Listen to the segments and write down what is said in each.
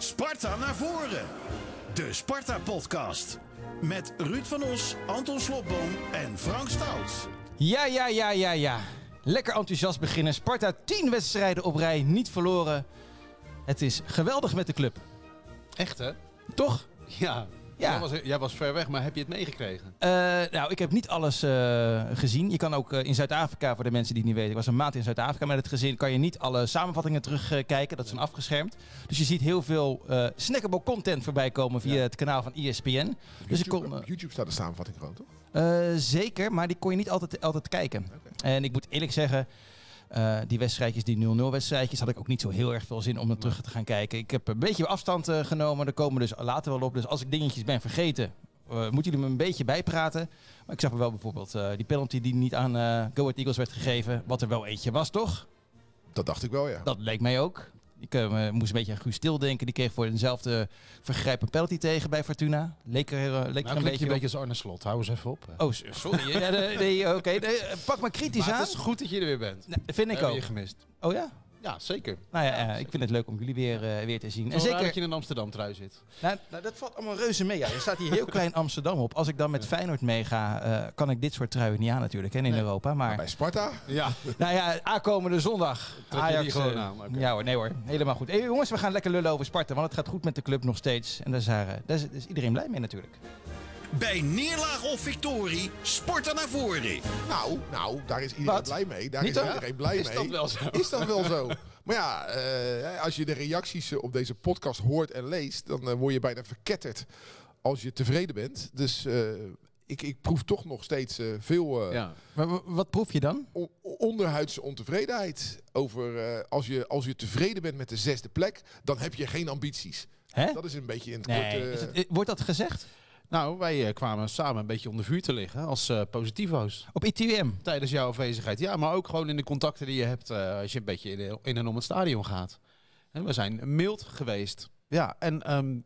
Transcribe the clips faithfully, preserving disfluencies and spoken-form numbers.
Sparta naar voren. De Sparta-podcast. Met Ruud van Os, Anton Slotboom en Frank Stout. Ja, ja, ja, ja, ja. Lekker enthousiast beginnen. Sparta tien wedstrijden op rij, niet verloren. Het is geweldig met de club. Echt, hè? Toch? Ja. Ja. Jij, was, jij was ver weg, maar heb je het meegekregen? Uh, nou, ik heb niet alles uh, gezien. Je kan ook uh, in Zuid-Afrika, voor de mensen die het niet weten. Ik was een maand in Zuid-Afrika met het gezin. Kan je niet alle samenvattingen terugkijken. Uh, dat zijn afgeschermd. Dus je ziet heel veel uh, snackable content voorbij komen via ja. het kanaal van E S P N. YouTube, dus ik kon, uh, YouTube staat de samenvatting gewoon, toch? Uh, zeker, maar die kon je niet altijd, altijd kijken. Okay. En ik moet eerlijk zeggen... Uh, die wedstrijdjes, die nul nul wedstrijdjes, had ik ook niet zo heel erg veel zin om naar terug te gaan kijken. Ik heb een beetje afstand uh, genomen, daar komen we dus later wel op. Dus als ik dingetjes ben vergeten, uh, moeten jullie me een beetje bijpraten. Maar ik zag me wel bijvoorbeeld uh, die penalty die niet aan uh, Go Ahead Eagles werd gegeven, wat er wel eentje was, toch? Dat dacht ik wel, ja. Dat leek mij ook. Ik uh, moest een beetje aan Guus Til denken. Die kreeg voor dezelfde vergrijp een penalty tegen bij Fortuna. Leek er, uh, leek nou, er een, beetje een beetje op. Als Arne Slot. Hou eens even op. Hè. Oh, sorry. ja, de, de, okay. de, pak maar kritisch maar aan. Het is goed dat je er weer bent. Nou, vind ik ook. Heb je gemist. Oh ja? Ja, zeker. Nou ja, ja zeker. Ik vind het leuk om jullie weer, uh, weer te zien. Het is wel raar dat je in Amsterdam trui zit. Nou, nou, dat valt allemaal reuze mee. Ja. Er staat hier heel klein Amsterdam op. Als ik dan met Feyenoord meega, uh, kan ik dit soort truien niet aan natuurlijk hè, in nee. Europa. Maar... maar bij Sparta? Ja. Nou ja, aankomende zondag. Ajax, gewoon uh, aan. Okay. Ja hoor, nee hoor. Helemaal goed. Hey, jongens, we gaan lekker lullen over Sparta, want het gaat goed met de club nog steeds. En daar is, haar, daar is, daar is iedereen blij mee natuurlijk. Bij neerlaag of victorie, Sparta naar voren. Nou, nou, daar is iedereen Wat? blij mee. Daar Niet is iedereen ja? blij mee. Is dat wel zo? Is dat wel zo? Maar ja, uh, als je de reacties op deze podcast hoort en leest, dan uh, word je bijna verketterd als je tevreden bent. Dus uh, ik, ik proef toch nog steeds uh, veel... Uh, ja. Maar wat proef je dan? On onderhuidse ontevredenheid. Over uh, als, je, als je tevreden bent met de zesde plek, dan heb je geen ambities. Hè? Dat is een beetje in het nee. kort... Uh, is het, wordt dat gezegd? Nou, wij kwamen samen een beetje onder vuur te liggen als uh, positivo's. Op I T W M? Tijdens jouw afwezigheid, ja. Maar ook gewoon in de contacten die je hebt uh, als je een beetje in, de, in en om het stadion gaat. En we zijn mild geweest. Ja, en um,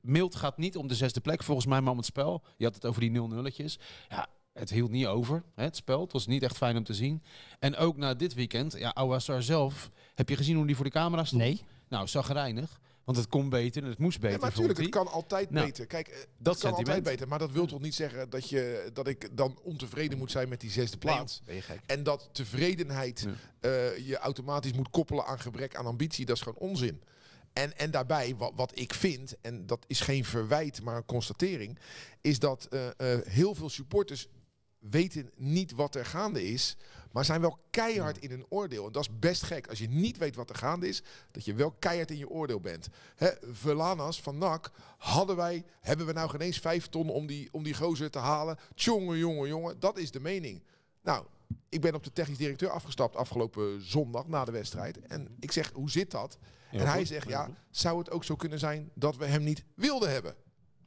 mild gaat niet om de zesde plek, volgens mij, maar om het spel. Je had het over die nul nulletjes. Ja, het hield niet over, hè, het spel. Het was niet echt fijn om te zien. En ook na dit weekend, ja, Ouassar zelf, heb je gezien hoe die voor de camera stond? Nee. Nou, chagrijnig. Want het kon beter en het moest beter. Ja, maar natuurlijk, het kan altijd nou, beter. Kijk, het dat kan altijd beter. Maar dat wil toch niet zeggen dat, je, dat ik dan ontevreden moet zijn met die zesde plaats. Nee, en dat tevredenheid ja. uh, je automatisch moet koppelen aan gebrek aan ambitie. Dat is gewoon onzin. En, en daarbij, wat, wat ik vind, en dat is geen verwijt, maar een constatering, is dat uh, uh, heel veel supporters weten niet wat er gaande is, maar zijn wel keihard in een oordeel. En dat is best gek. Als je niet weet wat er gaande is, dat je wel keihard in je oordeel bent. He, Velanas van N A C, hadden wij, hebben we nou geen eens vijf ton om die, om die gozer te halen? Tjonge, jonge, jonge. Dat is de mening. Nou, ik ben op de technisch directeur afgestapt afgelopen zondag na de wedstrijd. En ik zeg, hoe zit dat? En ja, hij zegt, ja, zou het ook zo kunnen zijn dat we hem niet wilden hebben?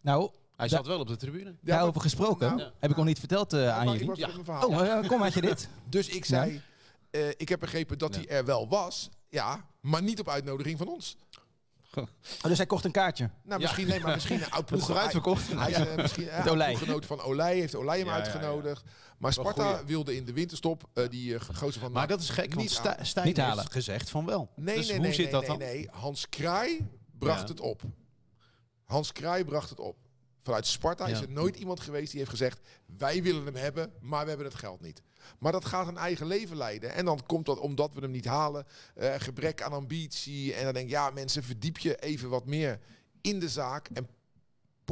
Nou... Hij zat wel op de tribune. Daarover gesproken. Nou, heb nou, ik nog niet verteld uh, nou, aan jullie. Ja. Oh, uh, kom had je dit. Dus ik zei, ja. uh, ik heb begrepen dat ja. hij er wel was. Ja, maar niet op uitnodiging van ons. Oh, dus hij kocht een kaartje? Nou, misschien, ja. nee, maar misschien een oud ploeg. Hij verkocht. Hij is uh, misschien uh, een ploeggenoot van Olij, heeft Olij hem ja, uitgenodigd. Ja, ja. Maar Sparta goeie. wilde in de winterstop uh, die uh, gozer van... Maar dat is gek, want Stijn heeft gezegd van wel. Nee, dus nee, hoe nee, zit nee, dat nee, dan? nee. Hans Kraaij bracht het op. Hans Kraaij bracht het op. Vanuit Sparta ja. is er nooit iemand geweest die heeft gezegd... wij willen hem hebben, maar we hebben het geld niet. Maar dat gaat een eigen leven leiden. En dan komt dat omdat we hem niet halen. Uh, gebrek aan ambitie. En dan denk ik, ja mensen, verdiep je even wat meer in de zaak... en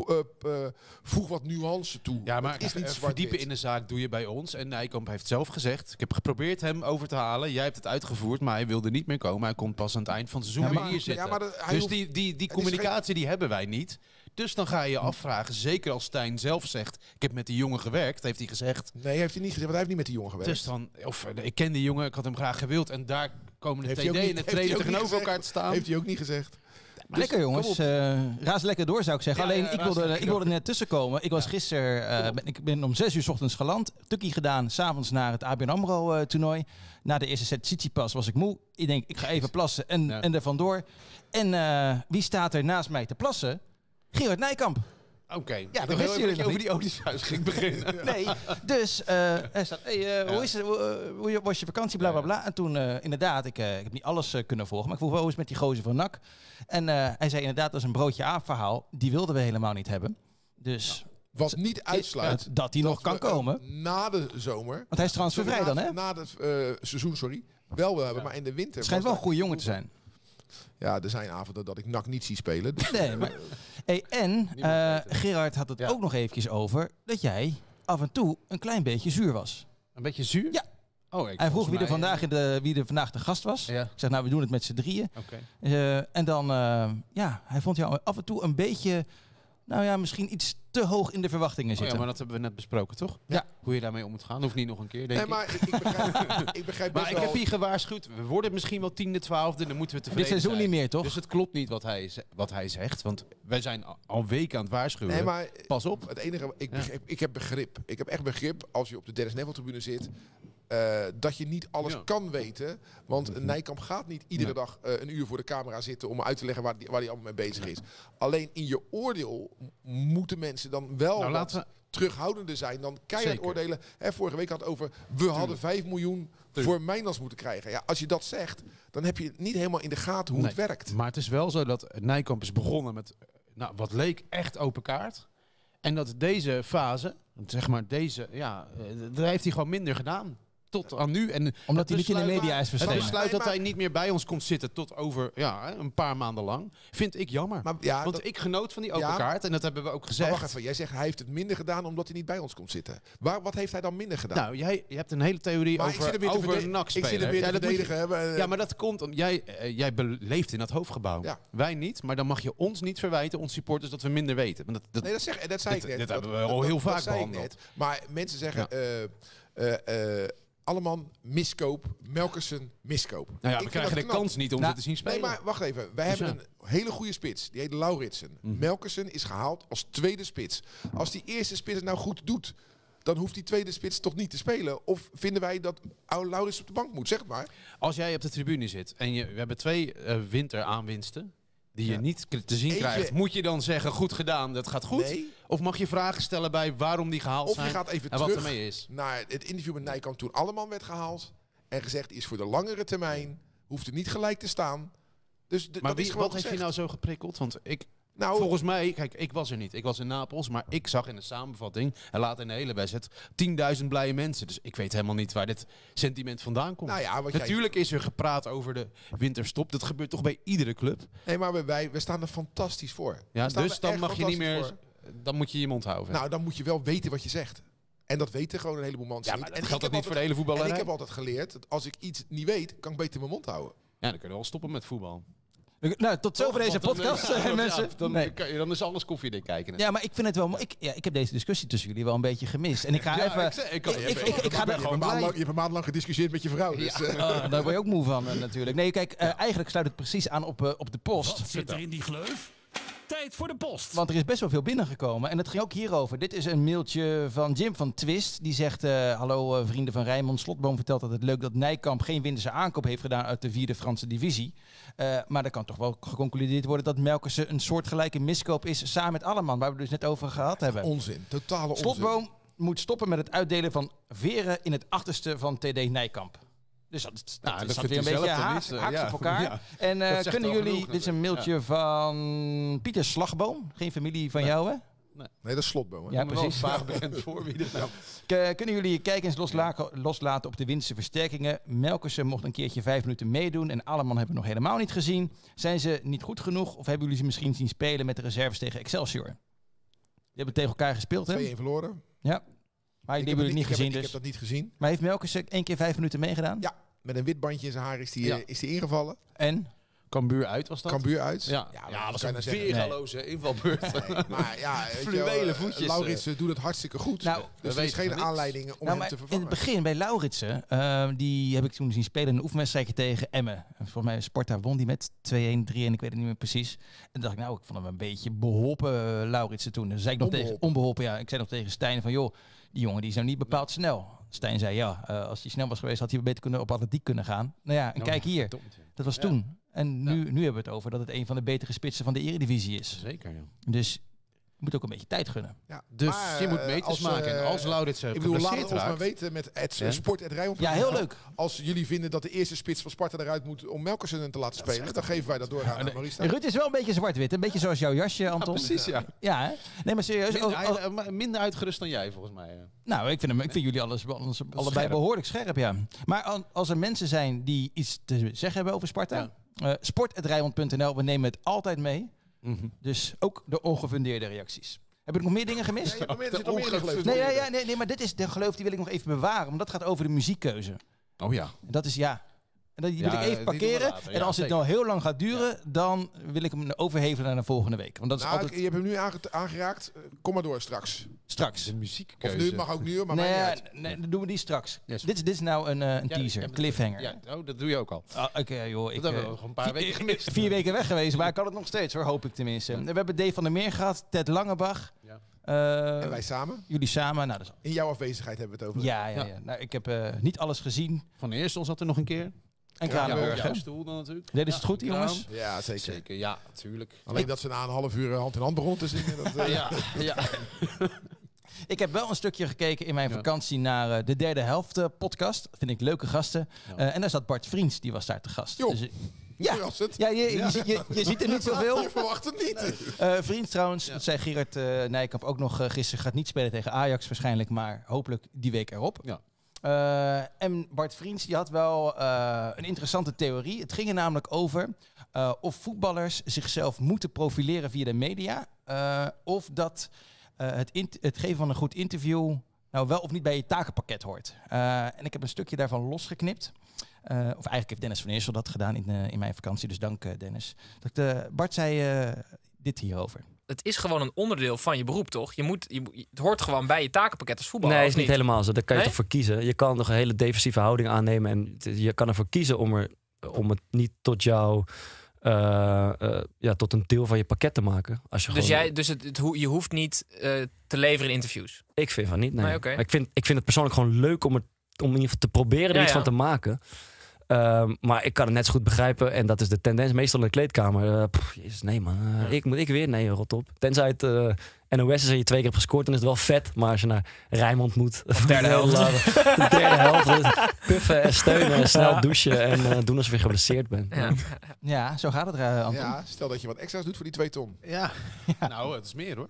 uh, uh, voeg wat nuance toe. Ja, maar is niet uh, verdiepen in de zaak doe je bij ons. En Nijkamp heeft zelf gezegd... ik heb geprobeerd hem over te halen. Jij hebt het uitgevoerd, maar hij wilde niet meer komen. Hij komt pas aan het eind van het seizoen ja, maar, weer hier ja, zitten. De, dus hoeft, die, die, die communicatie die hebben wij niet... Dus dan ga je je afvragen, zeker als Stijn zelf zegt... ik heb met die jongen gewerkt, heeft hij gezegd. Nee, heeft hij niet gezegd, want hij heeft niet met die jongen gewerkt. Dus dan, of ik ken die jongen, ik had hem graag gewild... en daar komen de T D en de trainer tegenover elkaar te staan. Heeft hij ook niet gezegd. Dus lekker jongens, uh, raas lekker door zou ik zeggen. Ja, Alleen, ja, ik, wilde, ik wilde er net tussen komen. Ik was ja. gisteren, uh, ben, ik ben om zes uur 's ochtends geland. Tukkie gedaan, s'avonds naar het A B N AMRO uh, toernooi. Na de eerste set Tsitsipas was ik moe. Ik denk, ik ga even plassen en, ja. en er vandoor. En uh, wie staat er naast mij te plassen? Gerard Nijkamp. Oké, okay. Ja, dan wisten jullie over die Odysseus ging beginnen. Nee, dus uh, hij staat, hey, uh, ja. hoe is het, hoe, hoe was je vakantie, bla bla bla. En toen uh, inderdaad, ik, uh, ik heb niet alles uh, kunnen volgen, maar ik vroeg wel eens met die gozer van N A C. En uh, hij zei inderdaad, dat is een broodje aan verhaal, die wilden we helemaal niet hebben. Dus... Ja. Wat niet uitsluit... Dat, dat hij nog kan komen. Na de zomer... Want hij is transfervrij dan, hè? Na het uh, seizoen, sorry. Wel we hebben, ja. maar in de winter... Het schijnt wel een goede jongen te zijn. Ja, er zijn avonden dat ik N A C niet zie spelen. Dus nee, maar... hey, en uh, Gerard had het ja. ook nog eventjes over... dat jij af en toe een klein beetje zuur was. Een beetje zuur? Ja. Oh, ik hij vroeg wie er, vandaag in de, wie er vandaag de gast was. Ja. Ik zeg, nou, we doen het met z'n drieën. Okay. Uh, en dan... Uh, ja, hij vond jou af en toe een beetje... Nou ja, misschien iets te hoog in de verwachtingen zitten. Oh ja, maar dat hebben we net besproken, toch? Ja. Hoe je daarmee om moet gaan. Hoeft niet nog een keer, denk nee, maar ik. ik begrijp, ik begrijp best maar wel... ik heb hier gewaarschuwd. We worden misschien wel tiende, twaalfde. Dan moeten we tevreden zijn. Dit seizoen niet meer, toch? Dus het klopt niet wat hij, wat hij zegt. Want wij zijn al weken aan het waarschuwen. Nee, maar pas op. Het enige, ik, begrijp, ik heb begrip. Ik heb echt begrip als je op de Dennis Neville-tribune zit... Uh, dat je niet alles ja. kan weten. Want Nijkamp gaat niet iedere ja. dag uh, een uur voor de camera zitten... om uit te leggen waar die, waar die allemaal mee bezig is. Ja. Alleen in je oordeel moeten mensen dan wel nou, wat we... terughoudender zijn... dan keihard Zeker. oordelen. Hè, vorige week had het over... we Tuurlijk. hadden vijf miljoen Tuurlijk. voor Mijndans moeten krijgen. Ja, als je dat zegt, dan heb je niet helemaal in de gaten hoe nee. het werkt. Maar het is wel zo dat Nijkamp is begonnen met... Nou, wat leek echt open kaart. En dat deze fase, zeg maar deze... ja, daar heeft hij gewoon minder gedaan... Tot aan nu. En Omdat hij niet in de media is verschenen. Het besluit dat hij niet meer bij ons komt zitten tot over ja, een paar maanden lang, vind ik jammer. Maar, ja, Want dat, ik genoot van die open ja, kaart en dat hebben we ook gezegd. Maar wacht even, jij zegt hij heeft het minder gedaan omdat hij niet bij ons komt zitten. Waar, wat heeft hij dan minder gedaan? Nou, jij je hebt een hele theorie maar over, over N A C-spelers. Ik zit er weer te verdedigen. Ja, uh, ja, maar dat komt omdat jij, uh, jij leeft in dat hoofdgebouw. Ja. Wij niet, maar dan mag je ons niet verwijten, ons supporters, dat we minder weten. Dat, dat, nee, dat, zeg, dat zei dat, ik net. Dat, dat hebben we al dat, heel dat, vaak behandeld. Maar mensen zeggen... Alemañ, miskoop. Melkersen, miskoop. Nou ja, we krijgen de knap. kans niet om nou, ze te zien spelen. Nee, maar wacht even. Wij dus hebben ja. een hele goede spits. Die heet Lauritsen. Mm. Melkersen is gehaald als tweede spits. Als die eerste spits het nou goed doet... dan hoeft die tweede spits toch niet te spelen. Of vinden wij dat Lauritsen op de bank moet? Zeg maar. Als jij op de tribune zit... en je, we hebben twee uh, winteraanwinsten... die je ja. niet te zien Eentje. krijgt, moet je dan zeggen, goed gedaan, dat gaat goed? Nee. Of mag je vragen stellen bij waarom die gehaald zijn? Of je zijn gaat even terug wat ermee is. naar het interview met Nijkamp toen Alemañ werd gehaald... en gezegd is voor de langere termijn, hoeft er niet gelijk te staan. Dus de, maar dat wie, is wat gezegd. heeft je nou zo geprikkeld? Want ik, nou, volgens mij, kijk, ik was er niet. Ik was in Napels, maar ik zag in de samenvatting... en later in de hele wedstrijd, tienduizend blije mensen. Dus ik weet helemaal niet waar dit sentiment vandaan komt. Nou ja, Natuurlijk jij... is er gepraat over de winterstop. Dat gebeurt toch bij iedere club? Nee, maar wij, we staan er fantastisch voor. Ja, dus dan mag je niet meer... Voor. Dan moet je je mond houden. Nou, dan moet je wel weten wat je zegt. En dat weten gewoon een heleboel mensen. Ja, maar dat en geldt dat niet voor de hele voetballerij. En ik heb altijd geleerd, dat als ik iets niet weet, kan ik beter mijn mond houden. Ja, dan kunnen we wel stoppen met voetbal. Nou, tot zover deze podcast, dan, ja, mensen. Dan, nee. dan is alles koffiedik kijken. Hè? Ja, maar ik vind het wel... Ik, ja, ik heb deze discussie tussen jullie wel een beetje gemist. En ik ga ja, even... Ik, ik, ik, ik, ik, ik ga gewoon lang, je hebt een maand lang gediscussieerd met je vrouw. Dus, ja. uh, daar word je ook moe van, uh, natuurlijk. Nee, kijk, uh, eigenlijk sluit het precies aan op, uh, op de post. Wat zit er in die gleuf? Tijd voor de post. Want er is best wel veel binnengekomen. En dat ging ook hierover. Dit is een mailtje van Jim van Twist. Die zegt, uh, hallo uh, vrienden van Rijnmond. Slotboom vertelt dat het leuk dat Nijkamp geen winterse aankoop heeft gedaan uit de vierde Franse divisie. Uh, maar er kan toch wel geconcludeerd worden dat Melkersen een soortgelijke miskoop is samen met Alemañ. Waar we dus net over gehad hebben. Onzin. Totale onzin. Slotboom moet stoppen met het uitdelen van veren in het achterste van T D Nijkamp. Dus dat, dat, nou, dat staat weer een beetje haaks uh, ja. op elkaar. Ja. En uh, kunnen jullie... Genoeg, dit is een mailtje ja. van Pieter Slagboom. Geen familie van nee. jou, hè? Nee. nee, dat is Slotboom. Hè? Ja, ja precies. Vaag bekend voor wie dit nou... K kunnen jullie kijkers loslaten, loslaten op de winstse versterkingen? Melkersen mocht een keertje vijf minuten meedoen. En Alemañ hebben we nog helemaal niet gezien. Zijn ze niet goed genoeg? Of hebben jullie ze misschien zien spelen met de reserves tegen Excelsior? Die hebben tegen elkaar gespeeld, hè? twee een verloren. Ja. Maar die hebben jullie niet gezien, dus. Ik heb dat niet gezien. Maar heeft Melkersen één keer vijf minuten meegedaan? Ja. Met een wit bandje in zijn haar is die, ja. uh, is die ingevallen. En? Cambuur uit was dat? Cambuur uit. Ja, ja, ja dat was een veergaloze nee. invalbeurt. Nee, maar ja, fluwele voetjes. Lauritsen doet het hartstikke goed. Nou, dus er is geen aanleiding om nou, hem te vervangen. In het begin bij Lauritsen, uh, die heb ik toen zien spelen in een oefenwedstrijdje tegen Emmen. Volgens mij Sparta won die met twee een, drie een, ik weet het niet meer precies. En dacht ik, nou, ik vond hem een beetje beholpen, uh, Lauritsen toen. Dus zei ik nog onbeholpen. Tegen, onbeholpen, ja. Ik zei nog tegen Stijn van, joh, die jongen die is nou niet bepaald nee. snel. Stijn zei, ja, uh, als hij snel was geweest, had hij beter kunnen op atletiek kunnen gaan. Nou ja, en nou, kijk hier, dat was toen. Ja. En nu, ja. nu hebben we het over dat het een van de betere spitsen van de eredivisie is. Zeker, ja. Dus moet ook een beetje tijd gunnen. Ja, dus maar, je moet meters als, maken. Uh, als Lauritsen ik bedoel, laat het ons maar weten met ja? Sport at Rijnmond. Ja, heel leuk. Als jullie vinden dat de eerste spits van Sparta eruit moet om Melkersen te laten spelen, dan, dan geven wij dat door aan ja, Marista. Ruud is wel een beetje zwart-wit. Een beetje zoals jouw jasje, Anton. Ja, precies, ja. ja hè? Nee, maar serieus. Minder, oh, oh, minder uitgerust dan jij, volgens mij. Nou, ik vind, hem, ik vind jullie alles, alles allebei scherp. behoorlijk scherp, ja. Maar als er mensen zijn die iets te zeggen hebben over Sparta, ja. uh, sport at rijnmond punt n l, we nemen het altijd mee. Mm-hmm. Dus ook de ongefundeerde reacties. Heb ik nog meer dingen gemist? Ja, meer, er meer geloof. Nee, ja, ja, nee, nee, maar dit is de geloof, die wil ik nog even bewaren. Want dat gaat over de muziekkeuze. Oh ja. Dat is ja. En die wil ja, ik even parkeren. Later, ja, en als zeker. het nou heel lang gaat duren, ja. dan wil ik hem overhevelen naar de volgende week. Want dat is nou, altijd... Je hebt hem nu aangeraakt. Kom maar door straks. Straks. De muziekkeuze. Of nu, mag ook nu, maar nee, mij niet uit. Nee, dan doen we die straks. Yes. Dit, is, dit is nou een, uh, een ja, teaser, een cliffhanger. Ja, oh, dat doe je ook al. Ah, Oké, okay, joh. Dat ik, hebben uh, we nog een paar weken gemist. Vier weken weg geweest, maar ik kan het nog steeds hoor, hoop ik tenminste. Ja. We hebben Dave van der Meer gehad, Ted Langebach. Ja. Uh, en wij samen? Jullie samen. Nou, dus... In jouw afwezigheid hebben we het over. Ja, ja, ja. ja. Nou, ik heb uh, niet alles gezien. Van eerst ons had er nog een keer. En Kranenburg, ja, stoel dan natuurlijk. Dit is het ja, goed, jongens? Ja, zeker. zeker. Ja, natuurlijk. Alleen ik... dat ze na een half uur hand in hand begon te zingen. Dat, uh... ja, ja. Ik heb wel een stukje gekeken in mijn ja. vakantie naar uh, de derde helft uh, podcast. Dat vind ik leuke gasten. Ja. Uh, en daar zat Bart Vriends, die was daar te gast. Dus, uh, ja, ja, je, je, je, je, je ziet er niet zoveel. Je verwacht het niet. Nee. Uh, Vriends trouwens, ja. dat zei Gerard uh, Nijkamp ook nog uh, gisteren, gaat niet spelen tegen Ajax waarschijnlijk, maar hopelijk die week erop. Ja. Uh, en Bart Vriends die had wel uh, een interessante theorie. Het ging er namelijk over uh, of voetballers zichzelf moeten profileren via de media. Uh, of dat uh, het, het geven van een goed interview nou wel of niet bij je takenpakket hoort. Uh, en ik heb een stukje daarvan losgeknipt. Uh, of eigenlijk heeft Dennis van Eersel dat gedaan in, uh, in mijn vakantie. Dus dank uh, Dennis. Dat, uh, Bart zei uh, dit hierover. Het is gewoon een onderdeel van je beroep, toch? Je moet, je, het hoort gewoon bij je takenpakket als voetballer. Nee, is niet, niet helemaal zo. Daar kan je nee? toch voor kiezen. Je kan nog een hele defensieve houding aannemen. En je kan ervoor kiezen om, er, om het niet tot jou... Uh, uh, ja, tot een deel van je pakket te maken. Als je dus gewoon... jij, dus het, het ho je hoeft niet uh, te leveren in interviews? Ik vind van niet, nee. nee okay. ik, vind, ik vind het persoonlijk gewoon leuk om, het, om in ieder geval te proberen er ja, iets ja. van te maken. Um, maar ik kan het net zo goed begrijpen. En dat is de tendens. Meestal in de kleedkamer. Uh, pff, jezus, nee man. Uh, ja. ik, moet ik weer? Nee, rot op. Tenzij het uh, N O S is en je twee keer hebt gescoord. Dan is het wel vet. Maar als je naar Rijnmond moet. De derde helft. De derde helft. Puffen en steunen. En snel ja. douchen. En uh, doen als je weer geblesseerd bent. Ja. ja, zo gaat het uh, Anton. Ja, stel dat je wat extra's doet voor die twee ton. Ja. ja. Nou, het is meer hoor.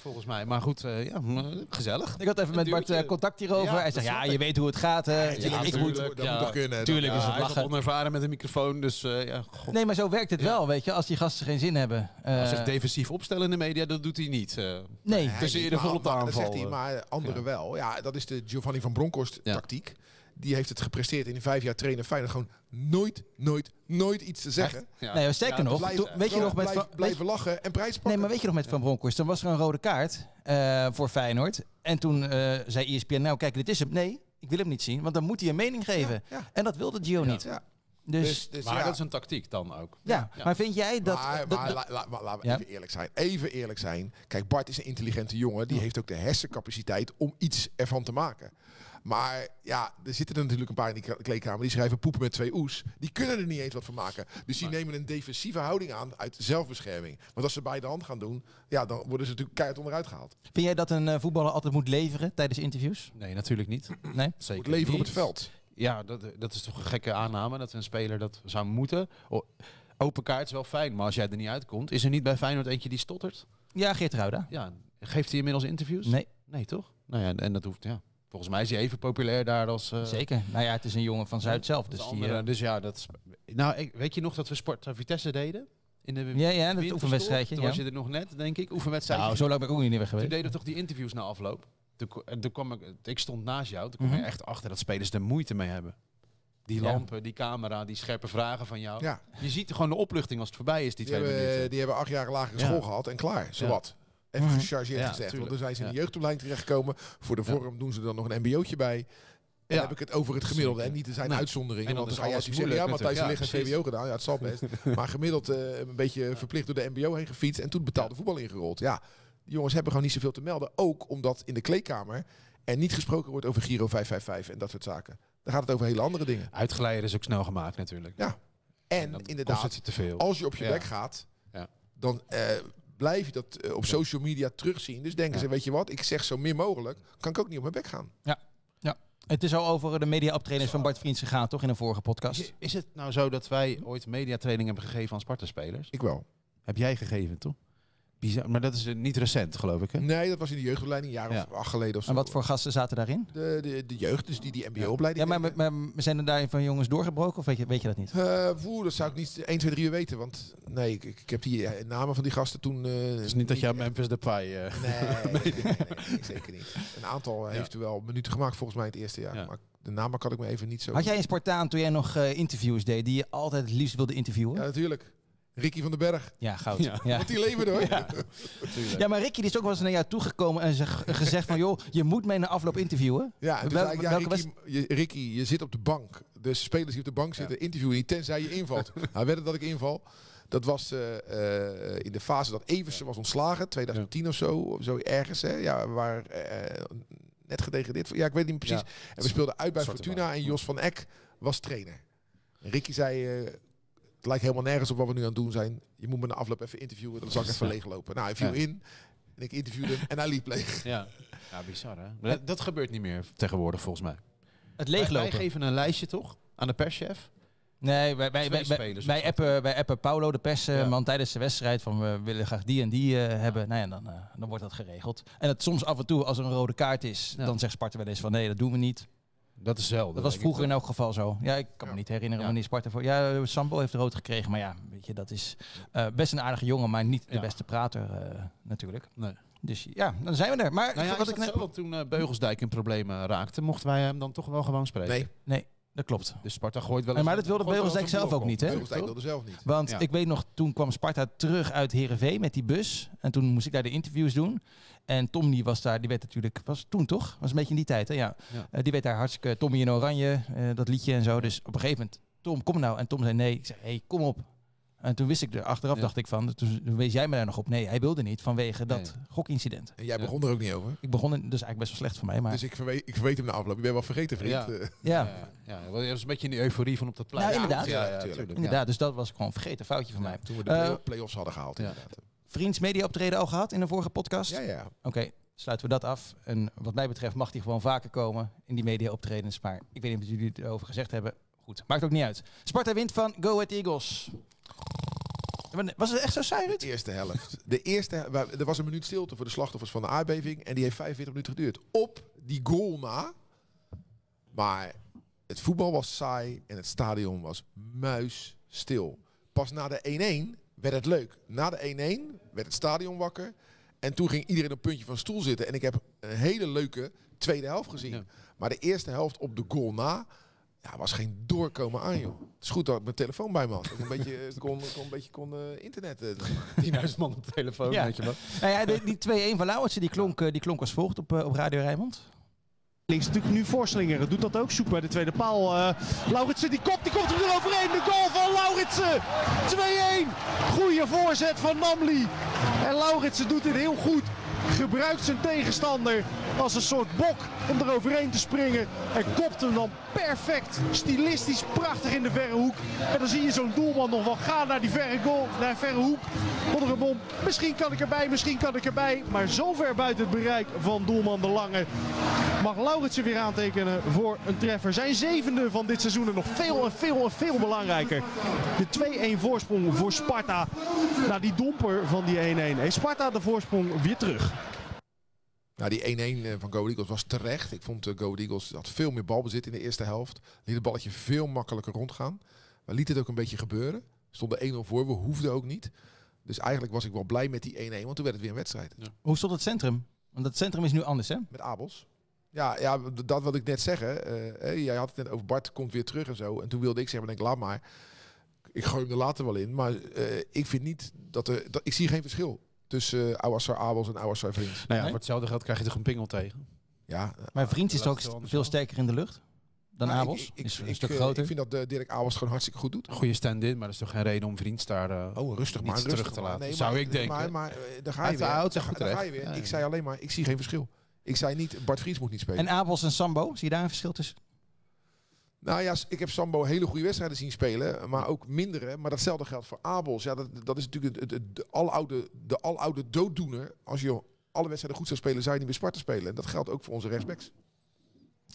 Volgens mij. Maar goed, uh, ja, gezellig. Ik had even met Bart uh, contact hierover. Ja, Hij zei, ja, je weet hoe het gaat. Uh, ja, ja, ja, ik moet, dat ja, moet toch kunnen. Tuurlijk dan, ja. is het. Hij is onervaren met een microfoon, dus uh, ja, god. Nee, maar zo werkt het ja. wel, weet je, als die gasten geen zin hebben. Uh, als zich defensief opstellen in de media, dat doet hij niet. Uh, nee. Dus je de volop aanval. Dat zegt hij, maar anderen ja. wel. Ja, dat is de Giovanni van Bronckhorst ja. tactiek. Die heeft het gepresteerd in die vijf jaar trainen. Feyenoord gewoon nooit, nooit, nooit iets te zeggen. Ja. Nee, sterker ja, nog, blijf, weet je nog met blijf, van, blijven lachen en prijs pakken. Nee, maar weet je nog met Van Bronckhorst? Dan was er een rode kaart uh, voor Feyenoord. En toen uh, zei E S P N, nou kijk, dit is hem. Nee. Ik wil hem niet zien, want dan moet hij een mening geven. Ja, ja. En dat wilde Gio ja. niet. Ja. Dus, dus, dus, maar ja. dat is een tactiek dan ook. Ja, ja. maar vind jij dat... Maar, maar, dat, dat la, la, laten we ja. even eerlijk zijn. Even eerlijk zijn. Kijk, Bart is een intelligente jongen. Die ja. heeft ook de hersencapaciteit om iets ervan te maken. Maar ja, er zitten er natuurlijk een paar in die kleedkamer. Die schrijven poepen met twee oes. Die kunnen er niet eens wat van maken. Dus die maar. nemen een defensieve houding aan uit zelfbescherming. Want als ze bij de hand gaan doen, ja, dan worden ze natuurlijk keihard onderuit gehaald. Vind jij dat een uh, voetballer altijd moet leveren tijdens interviews? Nee, natuurlijk niet. Nee? Zeker moet leveren niet. Op het veld. Ja, dat, dat is toch een gekke aanname dat een speler dat zou moeten. O, open kaart is wel fijn, maar als jij er niet uitkomt, is er niet bij Feyenoord eentje die stottert? Ja, Geert Ruida. Ja, geeft hij inmiddels interviews? Nee. Nee, toch? Nou ja, en dat hoeft, ja. Volgens mij is hij even populair daar als... Uh... Zeker. Nou ja, het is een jongen van Zuid zelf. Dus, andere, die, uh... dus ja, dat... Is... Nou, ik, weet je nog dat we Sport Vitesse deden? In de ja, ja, dat oefenwedstrijdje. Toen ja. was je er nog net, denk ik. Oefenwedstrijdje. Nou, zo lang ben ik ook niet weg geweest. Toen deden we toch die interviews na afloop. Toen, en toen kwam ik... Ik stond naast jou. Toen kwam mm-hmm. ik echt achter dat spelers er moeite mee hebben. Die lampen, ja. die camera, die scherpe vragen van jou. Ja. Je ziet gewoon de opluchting als het voorbij is, die, die twee hebben, minuten. Die hebben acht jaar lagere school ja. gehad en klaar. Zowat. Ja. Even gechargeerd ja, gezegd. Tuurlijk. Want dan zijn ze in de ja. jeugdopleiding terechtgekomen. Voor de vorm ja. doen ze dan nog een mbo'tje bij. En ja. heb ik het over het gemiddelde. En niet er zijn nee. uitzonderingen. Want dan ga je als zeggen, ja, Matthijs ja, ligt een V W O gedaan. Ja, het zal best. Maar gemiddeld uh, een beetje ja. verplicht door de mbo heen gefietst. En toen betaalde voetbal ingerold. Ja, die jongens hebben gewoon niet zoveel te melden. Ook omdat in de kleedkamer er niet gesproken wordt over Giro vijf vijf vijf en dat soort zaken. Dan gaat het over hele andere dingen. Uitgeleider is ook snel gemaakt natuurlijk. Ja. En, en inderdaad, als je op je ja. bek gaat, ja. dan... Uh, blijf je dat uh, op social media terugzien. Dus denken ja. ze, weet je wat, ik zeg zo min mogelijk, kan ik ook niet op mijn bek gaan. Ja. Ja. Het is al over de media-optredens van Bart Vriends gegaan, toch? In een vorige podcast. Is het nou zo dat wij ooit mediatraining hebben gegeven aan Sparta-spelers? Ik wel. Heb jij gegeven, toch? Bizar, maar dat is niet recent, geloof ik, hè? Nee, dat was in de jeugdopleiding, een jaar ja. of acht geleden of zo. En wat voor gasten zaten daarin? De, de, de jeugd, dus die, die M B O-opleiding. Ja, maar, maar, maar zijn er daarin van jongens doorgebroken of weet je, weet je dat niet? Uh, woe, dat zou ik niet één, twee, drie weten, want nee, ik, ik heb die namen van die gasten toen... Uh, het is niet dat jij Memphis Depay... Uh, nee, nee, nee, nee, nee, zeker niet. Een aantal ja. heeft u wel minuten gemaakt volgens mij in het eerste jaar, ja. maar de namen kan ik me even niet zo... Had jij een Spartaan toen jij nog uh, interviews deed, die je altijd het liefst wilde interviewen? Ja, natuurlijk. Ricky van den Berg. Ja, goud. Ja. Ja. Want die leven hoor. Ja. Ja, maar Ricky die is ook wel eens naar jou toegekomen en zeg, gezegd van... joh, je moet mij na afloop interviewen. Ja, dus Wel, ja Ricky, was... je, Ricky, je zit op de bank. De spelers die op de bank zitten, ja. interviewen niet, tenzij je invalt. Hij werd het dat ik inval. Dat was uh, uh, in de fase dat Eversen was ontslagen, tweeduizend tien ja. of zo. Of zo ergens, hè. Ja, waar... Uh, net gedegradeerd. Ja, ik weet niet precies. Ja. En we speelden uit bij Fortuna en Jos van Eck was trainer. En Ricky zei... Uh, het lijkt helemaal nergens op wat we nu aan het doen zijn. Je moet me na afloop even interviewen, dan zal ik even leeglopen. Nou, hij viel ja. in en ik interviewde hem en hij liep leeg. Ja, ja bizar hè. Maar dat, dat gebeurt niet meer tegenwoordig volgens mij. Het leeglopen. Wij, wij geven een lijstje toch aan de perschef? Nee, wij, wij, wij, wij, wij, appen, wij appen Paulo de persman ja. tijdens de wedstrijd van we willen graag die en die uh, hebben. Nou ja, dan, uh, dan wordt dat geregeld. En dat soms af en toe als er een rode kaart is, ja. dan zegt Sparta wel eens van nee, dat doen we niet. Dat is zelden. Dat was vroeger in elk geval zo. Ja, ik kan me ja. niet herinneren wanneer ja. Sparta voor... Ja, Sambo heeft rood gekregen, maar ja, weet je, dat is uh, best een aardige jongen, maar niet ja. de beste prater uh, natuurlijk. Nee. Dus ja, dan zijn we er. Maar nou ja, wat ik net... zo, toen uh, Beugelsdijk in problemen raakte, mochten wij hem dan toch wel gewoon spreken? Nee. Nee. Dat klopt. Dus Sparta gooit wel eens... Maar dat wilde Beugelsdijk zelf ook niet, hè? Beugelsdijk wilde zelf niet. Want ja. ik weet nog, toen kwam Sparta terug uit Heerenveen met die bus. En toen moest ik daar de interviews doen. En Tom die was daar, die werd natuurlijk... was toen toch? Was een beetje in die tijd, hè? Ja. ja. Uh, die werd daar hartstikke... Tommy in Oranje, uh, dat liedje en zo. Dus op een gegeven moment, Tom, kom nou. En Tom zei nee. Ik zei, hé, hey, kom op. En toen wist ik er, achteraf ja. dacht ik van, toen wees jij me daar nog op. Nee, hij wilde niet vanwege dat nee. gokincident. En jij begon ja. er ook niet over? Ik begon, er, dus eigenlijk best wel slecht voor mij. Maar... Dus ik verweet, ik verweet hem na afloop. Ik ben wel vergeten, vriend. Ja, ja. ja. ja. ja. Dat was een beetje in de euforie van op dat plein. Ja, inderdaad. Ja, ja, ja, inderdaad. Dus dat was gewoon vergeten, foutje van ja, mij. Toen we de uh, play-offs hadden gehaald. Ja. Vriends media optreden al gehad in de vorige podcast? Ja, ja. Oké, okay, sluiten we dat af. En wat mij betreft mag die gewoon vaker komen in die media optredens. Maar ik weet niet wat jullie erover gezegd hebben. Goed, maakt ook niet uit. Sparta wint van Go Ahead Eagles. Was het echt zo saai, Ruud? De eerste helft. De eerste helft. Er was een minuut stilte voor de slachtoffers van de aardbeving. En die heeft vijfenveertig minuten geduurd. Op die goal na. Maar het voetbal was saai. En het stadion was muisstil. Pas na de één-één werd het leuk. Na de één-één werd het stadion wakker. En toen ging iedereen op een puntje van stoel zitten. En ik heb een hele leuke tweede helft gezien. Ja. Maar de eerste helft op de goal na... Ja, was geen doorkomen aan, joh. Het is goed dat ik mijn telefoon bij me had. Ik een beetje kon, kon, kon uh, internetten. tienduizend man op de telefoon, ja. weet je wel. Nou ja, die, die twee-één van Lauritsen, die klonk, die klonk als volgt op, uh, op Radio Rijnmond. Links natuurlijk nu voorslingeren. Doet dat ook. Zoek bij de tweede paal. Uh, Lauritsen, die kop, die komt er overheen. De goal van Lauritsen. twee-één. Goeie voorzet van Namli. En Lauritsen doet dit heel goed. Gebruikt zijn tegenstander als een soort bok om er overheen te springen. En kopt hem dan perfect, stilistisch, prachtig in de verre hoek. En dan zie je zo'n doelman nog wel gaan naar die verre goal, naar de verre hoek. Onder een bom, misschien kan ik erbij, misschien kan ik erbij. Maar zo ver buiten het bereik van doelman De Lange mag Lauritsen weer aantekenen voor een treffer. Zijn zevende van dit seizoen en nog veel en veel en veel belangrijker. De twee-één voorsprong voor Sparta. Na die domper van die één-één heeft Sparta de voorsprong weer terug. Nou, die één-één van Go Ahead Eagles was terecht. Ik vond uh, Go Ahead Eagles had veel meer balbezit in de eerste helft. Liet het balletje veel makkelijker rondgaan. Maar liet het ook een beetje gebeuren. Stonden één-nul voor, we hoefden ook niet. Dus eigenlijk was ik wel blij met die één-één, want toen werd het weer een wedstrijd. Ja. Hoe stond het centrum? Want het centrum is nu anders, hè? Met Abels. Ja, ja, dat wat ik net zeg. Hè. Uh, hey, jij had het net over Bart komt weer terug en zo. En toen wilde ik zeggen, denk, laat maar. Ik gooi hem er later wel in. Maar uh, ik vind niet dat er... Dat, ik zie geen verschil. Tussen uh, Ouassar Abels en Ouassar Vriends. Nou ja, voor hetzelfde geld krijg je toch een pingel tegen. Ja, maar Vriends is toch ook st veel sterker in de lucht dan nou, Abels? Ik, ik, is een ik, stuk groter. Ik vind dat de Dirk Abels gewoon hartstikke goed doet. Goede stand-in, maar dat is toch geen reden om Vriends daar uh, oh, rustig maar rustig terug te laten. Nee, Zou maar, ik denken. Maar, maar uh, daar ga je weer. Oud, daar, daar ga je weer. Ja, ja. Ik zei alleen maar, ik zie geen verschil. Ik zei niet, Bart Vriends moet niet spelen. En Abels en Sambo, zie je daar een verschil tussen? Nou ja, ik heb Sambo hele goede wedstrijden zien spelen, maar ook mindere. Maar datzelfde geldt voor Abels. Ja, dat, dat is natuurlijk de, de, de aloude, de aloude dooddoener. Als je alle wedstrijden goed zou spelen, zou je niet meer Sparta spelen. En dat geldt ook voor onze rechtsbacks.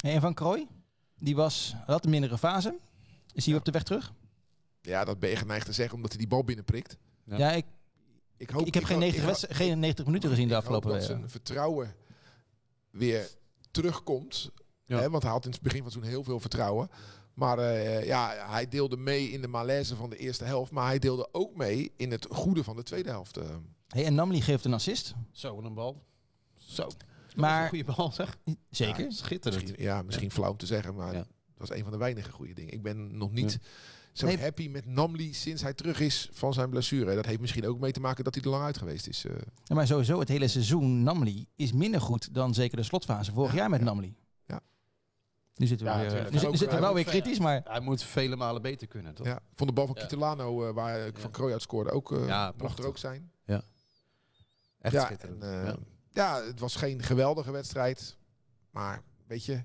En Van Crooij, die was, had een mindere fase. Is hij ja. op de weg terug? Ja, dat ben je geneigd te zeggen, omdat hij die bal binnenprikt. Ja, ja ik, ik, hoop, ik heb ik geen, negentig ik geen negentig minuten gezien de afgelopen weken. Ik hoop dat zijn vertrouwen weer terugkomt. Ja. He, want hij had in het begin van zo'n heel veel vertrouwen. Maar uh, ja, hij deelde mee in de malaise van de eerste helft. Maar hij deelde ook mee in het goede van de tweede helft. Uh. Hey, en Namli geeft een assist. Zo, een bal. Zo. Maar, een goede bal, zeg. Zeker. Ja, schitterend. Misschien, ja, misschien flauw om te zeggen, maar ja. dat was een van de weinige goede dingen. Ik ben nog niet ja. zo nee. happy met Namli sinds hij terug is van zijn blessure. Dat heeft misschien ook mee te maken dat hij er lang uit geweest is. Uh. Ja, maar sowieso, het hele seizoen Namli is minder goed dan zeker de slotfase vorig ja, jaar met ja. Namli. Nu zitten we, ja, weer, nu zitten we wel moet, weer kritisch, maar... Hij moet vele malen beter kunnen, toch? Ja, vond de bal van ja. Kitellano, uh, waar ik ja. Van Crooij uit scoorde, ook, uh, ja, mocht er ook zijn. Ja, echt ja, schitterend. En, uh, ja. ja, het was geen geweldige wedstrijd. Maar, weet je,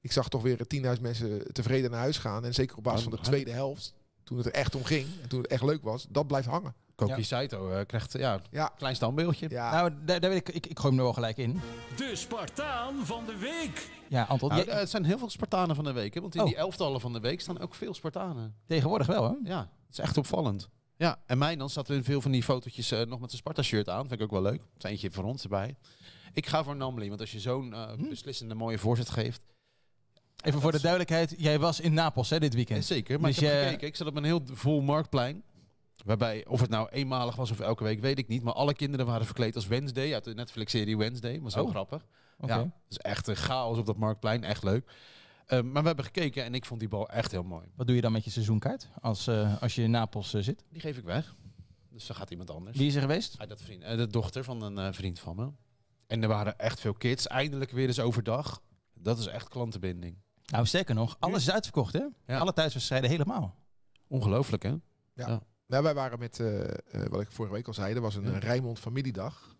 ik zag toch weer tienduizend mensen tevreden naar huis gaan. En zeker op basis van de tweede helft, toen het er echt om ging. En toen het echt leuk was, dat blijft hangen. Koki Saito ja. uh, krijgt ja, een ja. klein standbeeldje. Ja. Nou, daar, daar weet ik, ik, ik gooi hem er wel gelijk in. De Spartaan van de week. Ja, Anton. Nou, het zijn heel veel Spartanen van de week. Hè? Want in oh. die elftallen van de week staan ook veel Spartanen. Tegenwoordig wel, hè? Ja, het is echt opvallend. Ja, en mij dan staat er in veel van die fotootjes uh, nog met een Sparta-shirt aan. Vind ik ook wel leuk. Het is eentje van ons erbij. Ik ga voor Namli, want als je zo'n uh, hm. beslissende mooie voorzet geeft... Even voor de duidelijkheid, jij was in Napels, hè, dit weekend. Zeker, maar dus ik heb gekeken. Ik zat op een heel vol marktplein. Waarbij, of het nou eenmalig was of elke week, weet ik niet. Maar alle kinderen waren verkleed als Wednesday. Uit de Netflix-serie Wednesday. Was heel oh. grappig. Okay. Ja, dat is echt een chaos op dat marktplein. Echt leuk. Uh, maar we hebben gekeken en ik vond die bal echt heel mooi. Wat doe je dan met je seizoenkaart als, uh, als je in Napels uh, zit? Die geef ik weg. Dus dan gaat iemand anders. Wie is er geweest? Ah, dat vriend, uh, de dochter van een uh, vriend van me. En er waren echt veel kids. Eindelijk weer eens overdag. Dat is echt klantenbinding. Nou, sterker nog, alles is uitverkocht, hè? Ja. Alle thuiswedstrijden helemaal. Ongelooflijk, hè? Ja. ja. Nou, wij waren met, uh, uh, wat ik vorige week al zei, er was een ja. Rijnmond familiedag.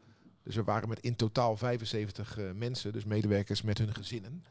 Dus we waren met in totaal vijfenzeventig uh, mensen, dus medewerkers met hun gezinnen.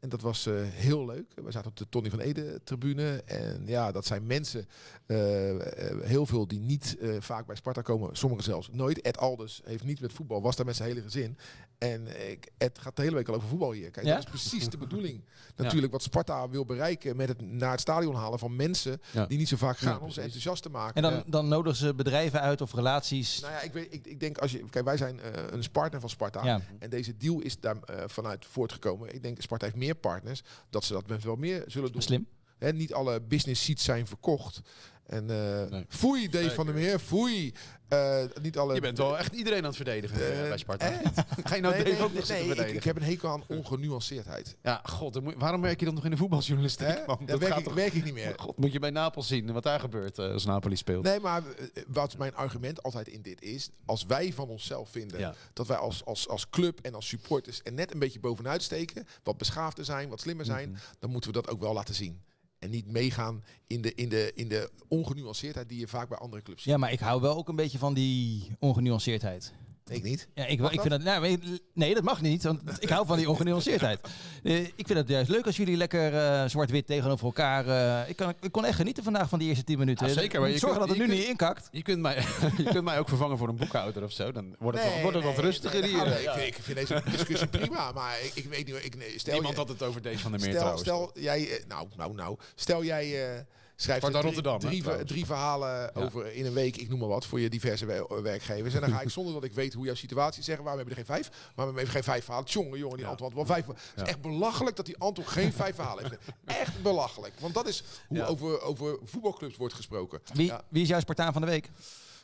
En dat was uh, heel leuk. We zaten op de Tony van Ede-tribune. En ja, dat zijn mensen, uh, uh, heel veel die niet uh, vaak bij Sparta komen. Sommigen zelfs nooit. Ed Alders heeft niet met voetbal, was daar met zijn hele gezin. En ik, Ed gaat de hele week al over voetbal hier. Kijk, ja? dat is precies de bedoeling. Natuurlijk ja. wat Sparta wil bereiken met het naar het stadion halen van mensen ja. die niet zo vaak gaan ja, om ze enthousiast te maken. En dan, dan nodigen ze bedrijven uit of relaties? Nou ja, ik, weet, ik, ik denk als je... Kijk, wij zijn uh, een partner van Sparta. Ja. En deze deal is daar uh, vanuit voortgekomen. Ik denk, Sparta heeft meer partners, dat ze dat met wel meer zullen doen. Slim. He, niet alle business seats zijn verkocht. En uh, nee. foei, Dave Zeker. van der Meer, foei. Uh, niet alle... Je bent wel echt iedereen aan het verdedigen uh, bij Sparta. Eh? Ga je nou nee, Dave nee, ook nee, nog nee, verdedigen? Ik, ik heb een hekel aan ongenuanceerdheid. Ja, god, moet, waarom werk je dan nog in de voetbaljournalistiek? Eh? Dat werk, gaat ik, toch, werk ik niet meer. God, moet je bij Napels zien wat daar gebeurt uh, als Napoli speelt. Nee, maar uh, wat mijn argument altijd in dit is, als wij van onszelf vinden ja. dat wij als, als, als club en als supporters er net een beetje bovenuit steken, wat beschaafder zijn, wat slimmer zijn, mm-hmm. dan moeten we dat ook wel laten zien. En niet meegaan in de, in, de, in de ongenuanceerdheid die je vaak bij andere clubs ziet. Ja, maar ik hou wel ook een beetje van die ongenuanceerdheid. Ik niet. Ja, ik, ik vind dat? Dat, nou, nee, dat mag niet, want ik hou van die ongenuanceerdheid. Uh, ik vind het juist leuk als jullie lekker uh, zwart-wit tegenover elkaar... Uh, ik, kan, ik kon echt genieten vandaag van die eerste tien minuten. Ja, zeker, maar je Zorg kunt, dat het nu kunt, niet inkakt. Je kunt, mij, je kunt mij ook vervangen voor een boekhouder of zo. Dan wordt het, nee, wel, wordt het nee, wat rustiger nee, hier. Nee, ja. ik, vind, ik vind deze discussie prima, maar ik, ik weet niet... Ik, stel Niemand je, had het over Dave van der Meer stel, trouwens. Stel jij... Nou, nou, nou. Stel jij... Uh, Schrijf drie, Rotterdam, drie, hè, drie verhalen ja. over in een week, ik noem maar wat, voor je diverse we werkgevers. En dan ga ik zonder dat ik weet hoe jouw situatie zeggen, waarom hebben we er geen vijf? Maar we hebben geen vijf verhalen. Tjonge, jongen, die ja. Anton had wel vijf. Het ja. is echt belachelijk dat die Anton geen vijf verhalen heeft. Echt belachelijk. Want dat is hoe ja. over, over voetbalclubs wordt gesproken. Wie, ja. wie is jouw Spartaan van de week?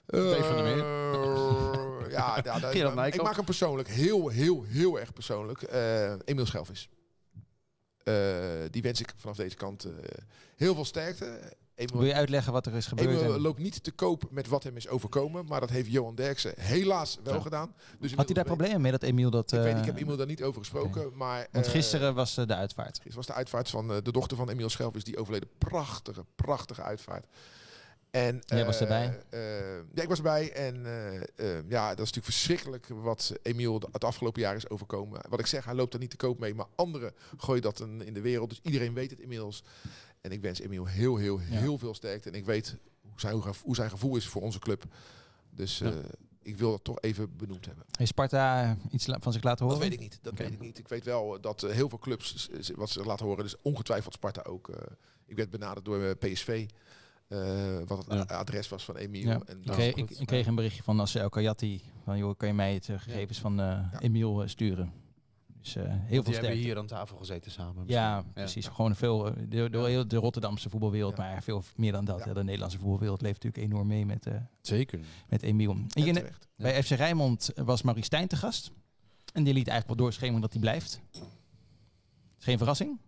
Uh, Dave van der Meer. Uh, ja, ja, dat, uh, ik maak hem persoonlijk, heel, heel, heel erg persoonlijk. Uh, Emiel Schelvis. Uh, die wens ik vanaf deze kant uh, heel veel sterkte. Emiel, wil je uitleggen wat er is gebeurd? Emiel loopt niet te koop met wat hem is overkomen. Maar dat heeft Johan Derksen helaas wel ja. gedaan. Dus had hij daar problemen mee dat Emiel dat... Ik, uh, weet, ik heb Emiel daar niet over gesproken. Okay. Maar, uh, Want gisteren was de uitvaart. Gisteren was de uitvaart van uh, de dochter van Emiel Schelvis. Die overleden. Prachtige, prachtige uitvaart. En, Jij uh, was erbij? Uh, ja, ik was erbij. En uh, uh, ja, dat is natuurlijk verschrikkelijk wat Emiel het afgelopen jaar is overkomen. Wat ik zeg, hij loopt daar niet te koop mee. Maar anderen gooien dat in de wereld. Dus iedereen weet het inmiddels. En ik wens Emiel heel, heel, heel ja. veel sterkte. En ik weet hoe zijn, hoe zijn gevoel is voor onze club. Dus... Uh, ja. Ik wil dat toch even benoemd hebben. Heeft Sparta iets van zich laten horen? Dat weet ik niet. Dat okay. weet ik niet. Ik weet wel dat uh, heel veel clubs wat ze laten horen. Dus ongetwijfeld Sparta ook. Uh, ik werd benaderd door uh, P S V. Uh, wat het ja. adres was van Emiel. Ja. En ik, kreeg, ik, ik kreeg een berichtje van Nasser El Kayati. Van joh, kan je mij het uh, gegevens ja. van uh, ja. Emiel uh, sturen? Dus uh, heel Want veel sterkte. Die hebben hier aan tafel gezeten samen. Ja, ja, precies. Gewoon veel, uh, door, door heel de Rotterdamse voetbalwereld, ja. maar veel meer dan dat. Ja. Ja, de Nederlandse voetbalwereld leeft natuurlijk enorm mee met, uh, Zeker. met Emiel. Hier in, bij F C Rijnmond was Maurice Stijn te gast. En die liet eigenlijk wel doorschemeren dat hij blijft. Is geen verrassing.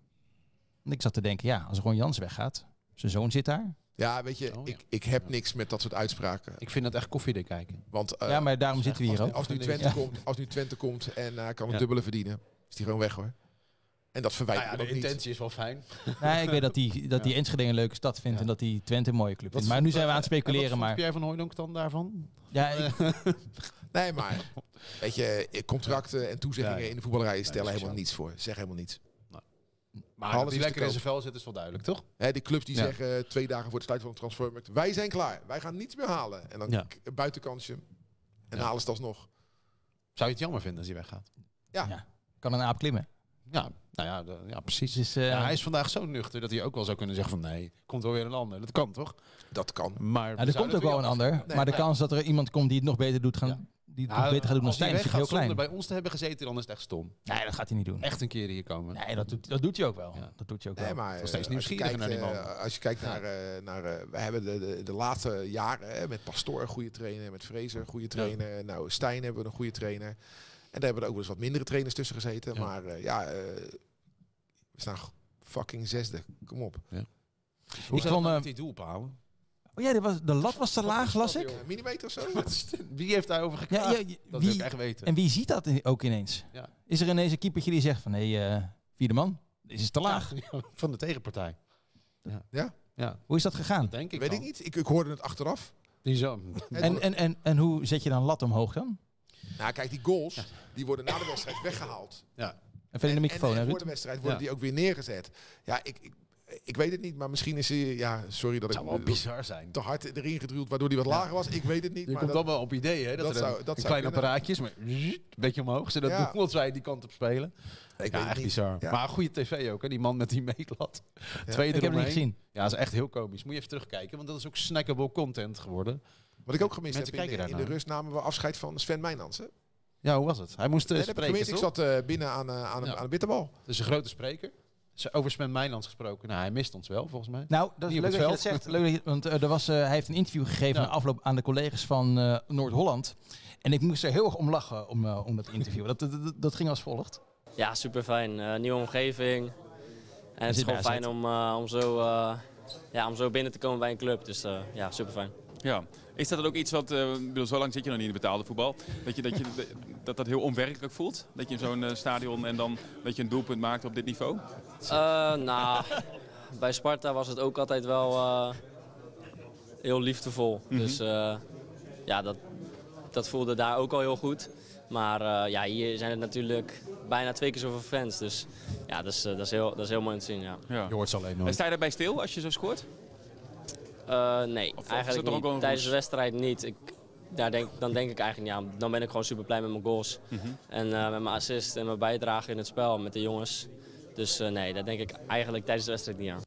En ik zat te denken, ja, als Ron Jans weggaat, zijn zoon zit daar. Ja, weet je, oh, ja. Ik, ik heb ja. niks met dat soort uitspraken. Ik vind dat echt koffiedik kijken. Want, uh, ja, maar daarom zitten we hier als, ook. Als nu, Twente ja. komt, als nu Twente komt en uh, kan het ja. dubbele verdienen, is die gewoon weg hoor. En dat verwijt nou ja, de intentie niet. Is wel fijn. Nee, ik weet dat die, dat die ja. Enschede een leuke stad vindt ja. en dat die Twente een mooie club vindt. Maar nu zijn we aan het speculeren. Wat maar... Heb jij van Hooijdonk dan daarvan? Ja, ik... nee, maar weet je, contracten en toezeggingen ja. in de voetballerij stellen ja, helemaal niets voor. Zeg helemaal niets. Maar alles die lekker in zijn vel zit is wel duidelijk, toch? Hè, die clubs die ja. zeggen twee dagen voor het sluiten van de transfermarkt, wij zijn klaar, wij gaan niets meer halen. En dan ja. een buitenkansje en ja. halen ze het alsnog. Zou je het jammer vinden als hij weggaat? Ja. ja. Kan een aap klimmen? Ja, nou ja, de, ja precies. Dus, uh, ja, hij is vandaag zo nuchter dat hij ook wel zou kunnen zeggen van nee, komt wel weer een ander. Dat kan toch? Dat kan. Maar ja, er komt ook wel een ander, nee, maar nee. de kans dat er iemand komt die het nog beter doet gaan... Ja. Die nou, beter gaat doen als hij weg gaat zonder bij ons te hebben gezeten, dan is het echt stom. Nee, dat gaat hij niet doen. Echt een keer hier komen. Nee, dat doet, dat doet hij ook wel. Ja. Dat doet hij ook nee, wel. Maar, steeds nieuwsgieriger kijkt, naar die man. Uh, als je kijkt naar... Uh, naar uh, we hebben de, de, de laatste jaren uh, met Pastoor een goede trainer, met Fraser een goede trainer. Ja. Nou, Stijn hebben we een goede trainer. En daar hebben er ook wel eens wat mindere trainers tussen gezeten. Ja. Maar uh, ja, uh, we staan fucking zesde. Kom op. Ja. Hoe zou je die doel bepalen? Oh ja, was, de lat was te laag, las ik. Een millimeter of zo? Wie heeft daarover geklaagd? Ja, ja, ja, dat wie, wil ik echt weten. En wie ziet dat ook ineens? Ja. Is er ineens een keepertje die zegt van... Hé, hey, uh, vierde man, dit is te laag. Ja, van de tegenpartij. Ja. Ja? Ja. Hoe is dat gegaan? Dat denk ik Weet dan. ik niet. Ik, ik hoorde het achteraf. Die zo. En, en, en, en hoe zet je dan lat omhoog dan? Nou, kijk, die goals ja. die worden na de wedstrijd weggehaald. Ja. En, en, de microfoon, en, en, en voor de wedstrijd worden ja. die ook weer neergezet. Ja, ik... ik Ik weet het niet, maar misschien is hij... Ja, sorry dat zou ik wel bizar zijn. Te hard erin gedruwd, waardoor hij wat lager was. Ik weet het niet. Je maar komt dat, dan wel op ideeën, hè? Dat, dat zou, dat een klein apparaatje is, maar een beetje omhoog. Zodat ja. de zij die kant op spelen. Ik ja, weet echt niet. bizar. Ja. Maar goede tv ook, hè? Die man met die meetlat. Ja. Tweede ik heb het niet gezien. Ja, dat is echt heel komisch. Moet je even terugkijken, want dat is ook snackable content geworden. Wat ik ook gemist Mensen heb, in de, in de rust namen we afscheid van Sven Mijnans, hè? Ja, hoe was het? Hij moest nee, spreken, gemist, Ik zat uh, binnen aan, uh, aan, ja. een, aan een bitterbal. Dus een grote spreker. Over Sven Mijnlands gesproken. Nou, hij mist ons wel, volgens mij. Nou, dat is leuk dat je dat zegt. Leuk, want uh, er was, uh, hij heeft een interview gegeven ja. na afloop aan de collega's van uh, Noord-Holland. En ik moest er heel erg om lachen om, uh, om dat interview. dat, dat, dat ging als volgt. Ja, super fijn. Uh, nieuwe omgeving. En het is gewoon fijn om, uh, om, zo, uh, ja, om zo binnen te komen bij een club. Dus uh, ja, super fijn. Ja, is dat ook iets wat, uh, bedoel, zo lang zit je nog niet in het betaalde voetbal, dat je, dat, je, dat dat heel onwerkelijk voelt? Dat je in zo'n uh, stadion en dan dat je een doelpunt maakt op dit niveau? Uh, nou, bij Sparta was het ook altijd wel uh, heel liefdevol. Mm-hmm. Dus uh, ja, dat, dat voelde daar ook al heel goed. Maar uh, ja, hier zijn er natuurlijk bijna twee keer zoveel fans. Dus ja, dat is, uh, dat is, heel, dat is heel mooi om te zien. Ja. Ja. Je hoort ze alleen nog. En sta je daarbij stil als je zo scoort? Uh, nee, of eigenlijk niet. Tijdens de wedstrijd niet. Ik, daar denk, dan denk ik eigenlijk niet aan. Dan ben ik gewoon super blij met mijn goals. Mm-hmm. En uh, met mijn assist en mijn bijdrage in het spel met de jongens. Dus uh, nee, daar denk ik eigenlijk tijdens de wedstrijd niet aan.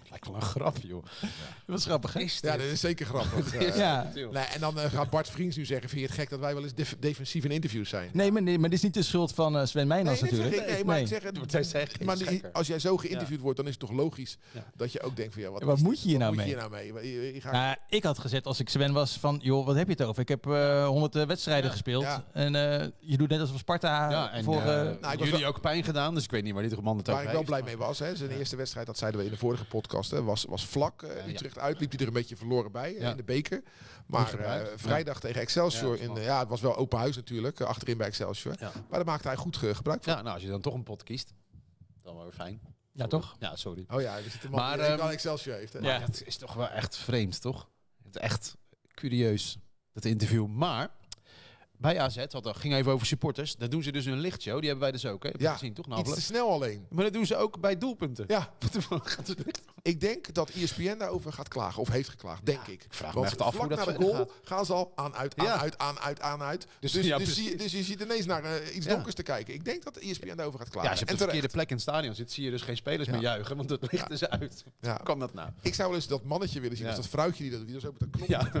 Het lijkt wel een grap, joh. Ja. Dat is grappig, hè? Ja, dat is zeker grappig. Uh, ja. nee, en dan uh, gaat Bart Vriends nu zeggen, vind je het gek dat wij wel eens def defensief in interviews zijn? Nee, maar, nee, maar dit is niet de schuld van uh, Sven Mijnans nee, natuurlijk. Nee, nee, maar, nee. Ik zeg, het, het maar die, als jij zo geïnterviewd ja. wordt, dan is het toch logisch ja. dat je ook denkt van, ja, wat, wat moet je hier nou, moet je nou mee? mee? Je, je, je gaat... nou, ik had gezet als ik Sven was van, joh, wat heb je het over? Ik heb uh, honderd uh, wedstrijden ja. gespeeld ja. en uh, je doet net als van Sparta ja, en, voor... Uh, uh, nou, jullie wel... ook pijn gedaan, dus ik weet niet waar dit man het over heeft. Waar ik wel blij mee was, hè, zijn eerste wedstrijd, dat zeiden we in de vorige podcast, hè, was, was vlak. Uh, Utrecht uit, liep hij er een beetje verloren bij ja. in de beker. Maar uh, vrijdag ja. tegen Excelsior, ja, in, uh, ja, het was wel open huis natuurlijk, uh, achterin bij Excelsior. Ja. Maar daar maakte hij goed gebruik van. Ja, nou, als je dan toch een pot kiest, dan wel weer fijn. Ja, toch? Ja, sorry. Oh ja, er zit een man maar, die um, al Excelsior heeft. Hè? Ja, het is toch wel echt vreemd, toch? Het echt curieus, dat interview. Maar bij A Z, want dat ging even over supporters. Daar doen ze dus een lichtshow. Die hebben wij dus ook. Hè? Ja, gezien, toch? Iets te snel alleen. Maar dat doen ze ook bij doelpunten. Ja. Ik denk dat E S P N daarover gaat klagen. Of heeft geklaagd, denk ja, ik. ik. Vraag me echt af hoe dat vlak na de goal gaat. gaan ze al aan, uit, aan, ja. uit, aan, uit, aan, uit. Dus, dus, ja, dus, je, dus je ziet ineens naar uh, iets ja. donkers te kijken. Ik denk dat E S P N daarover gaat klagen. Ja, als je op en de verkeerde plek in het stadion zit, zie je dus geen spelers ja. meer juichen. Want dat ligt ja. dus uit. Ja. Hoe kwam dat nou? Ik zou wel eens dat mannetje willen zien. Ja. Dus dat vrouwtje die dat doet. Zo met een knop. Ja.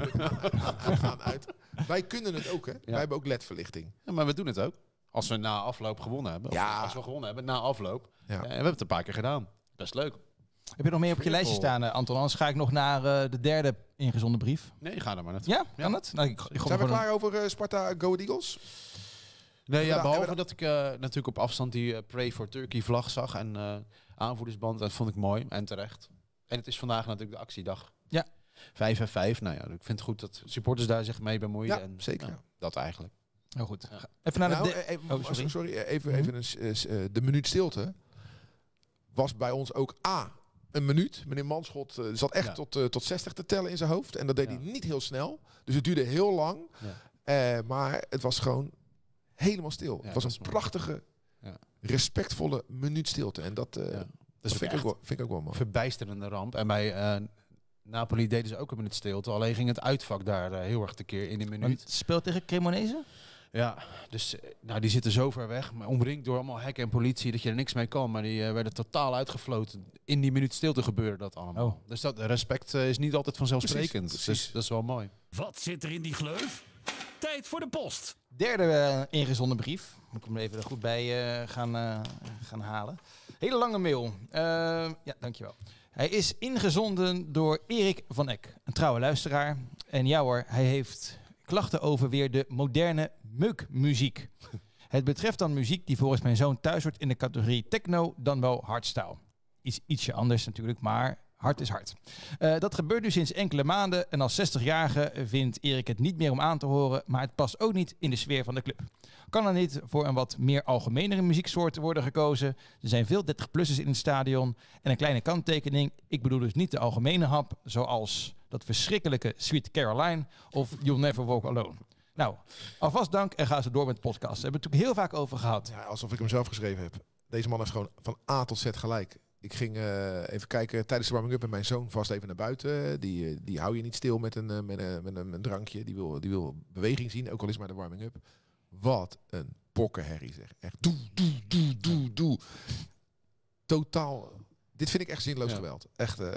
Aan, uit. Wij kunnen het ook, hè? Ja. Wij hebben ook L E D-verlichting. Ja, maar we doen het ook. Als we na afloop gewonnen hebben. Ja. Als we gewonnen hebben, na afloop. Ja. En we hebben het een paar keer gedaan. Best leuk. Heb je nog meer op je Free lijstje staan, Anton? Anders ga ik nog naar uh, de derde ingezonden brief. Nee, ga er maar naartoe. Ja, kan dat? Ja. Nou, ik, ik Zijn we klaar een... over uh, Sparta Go Ahead Eagles? Nee, ja, behalve dat, dat ik uh, natuurlijk op afstand die uh, Pray for Turkey vlag zag. En uh, aanvoerdersband, dat vond ik mooi. En terecht. En het is vandaag natuurlijk de actiedag. Ja. vijf en vijf. Nou ja, ik vind het goed dat supporters daar zich mee bemoeien. Ja, en, zeker. Nou, dat eigenlijk. Nou goed. Ja. Even naar nou, de... Even, oh, sorry. sorry, even, even mm-hmm. een, de minuut stilte was bij ons ook A... Een minuut. Meneer Manschot uh, zat echt ja. tot, uh, tot zestig te tellen in zijn hoofd. En dat deed ja. hij niet heel snel. Dus het duurde heel lang. Ja. Uh, maar het was gewoon helemaal stil. Ja, het was een prachtige, ja. respectvolle minuut stilte. En dat, uh, ja. dat dus vind, ik ook wel, vind ik ook wel mooi. Verbijsterende ramp. En bij uh, Napoli deden ze ook een minuut stilte. Alleen ging het uitvak daar uh, heel erg tekeer in die minuut. Want het speelt tegen Cremonese? Ja, dus nou, die zitten zo ver weg, maar omringd door allemaal hekken en politie, dat je er niks mee kan. Maar die uh, werden totaal uitgefloten. In die minuut stilte gebeurde dat allemaal. Oh. Dus dat respect uh, is niet altijd vanzelfsprekend. Precies, precies. Dus dat is wel mooi. Wat zit er in die gleuf? Tijd voor de post. Derde uh, ingezonden brief. Moet ik hem even er goed bij uh, gaan, uh, gaan halen. Hele lange mail. Uh, ja, dankjewel. Hij is ingezonden door Erik van Eck, een trouwe luisteraar. En ja hoor, hij heeft klachten over weer de moderne meukmuziek. Het betreft dan muziek die volgens mijn zoon thuis hoort in de categorie techno, dan wel hardstyle. Iets, ietsje anders natuurlijk, maar hard is hard. Uh, dat gebeurt nu sinds enkele maanden en als zestigjarige vindt Erik het niet meer om aan te horen, maar het past ook niet in de sfeer van de club. Kan er niet voor een wat meer algemenere muzieksoort worden gekozen? Er zijn veel dertig-plussers in het stadion en een kleine kanttekening. Ik bedoel dus niet de algemene hap, zoals dat verschrikkelijke Sweet Caroline of You'll Never Walk Alone. Nou, alvast dank en ga zo door met de podcast. We hebben het natuurlijk heel vaak over gehad. Ja, alsof ik hem zelf geschreven heb. Deze man is gewoon van A tot Z gelijk. Ik ging uh, even kijken tijdens de warming-up met mijn zoon vast even naar buiten. Die, die hou je niet stil met een, met een, met een, met een drankje. Die wil, die wil beweging zien, ook al is maar de warming-up. Wat een pokkenherrie zeg. Echt doe, doe, doe, doe, doe. Totaal. Dit vind ik echt zinloos ja. geweld. Echt. Uh,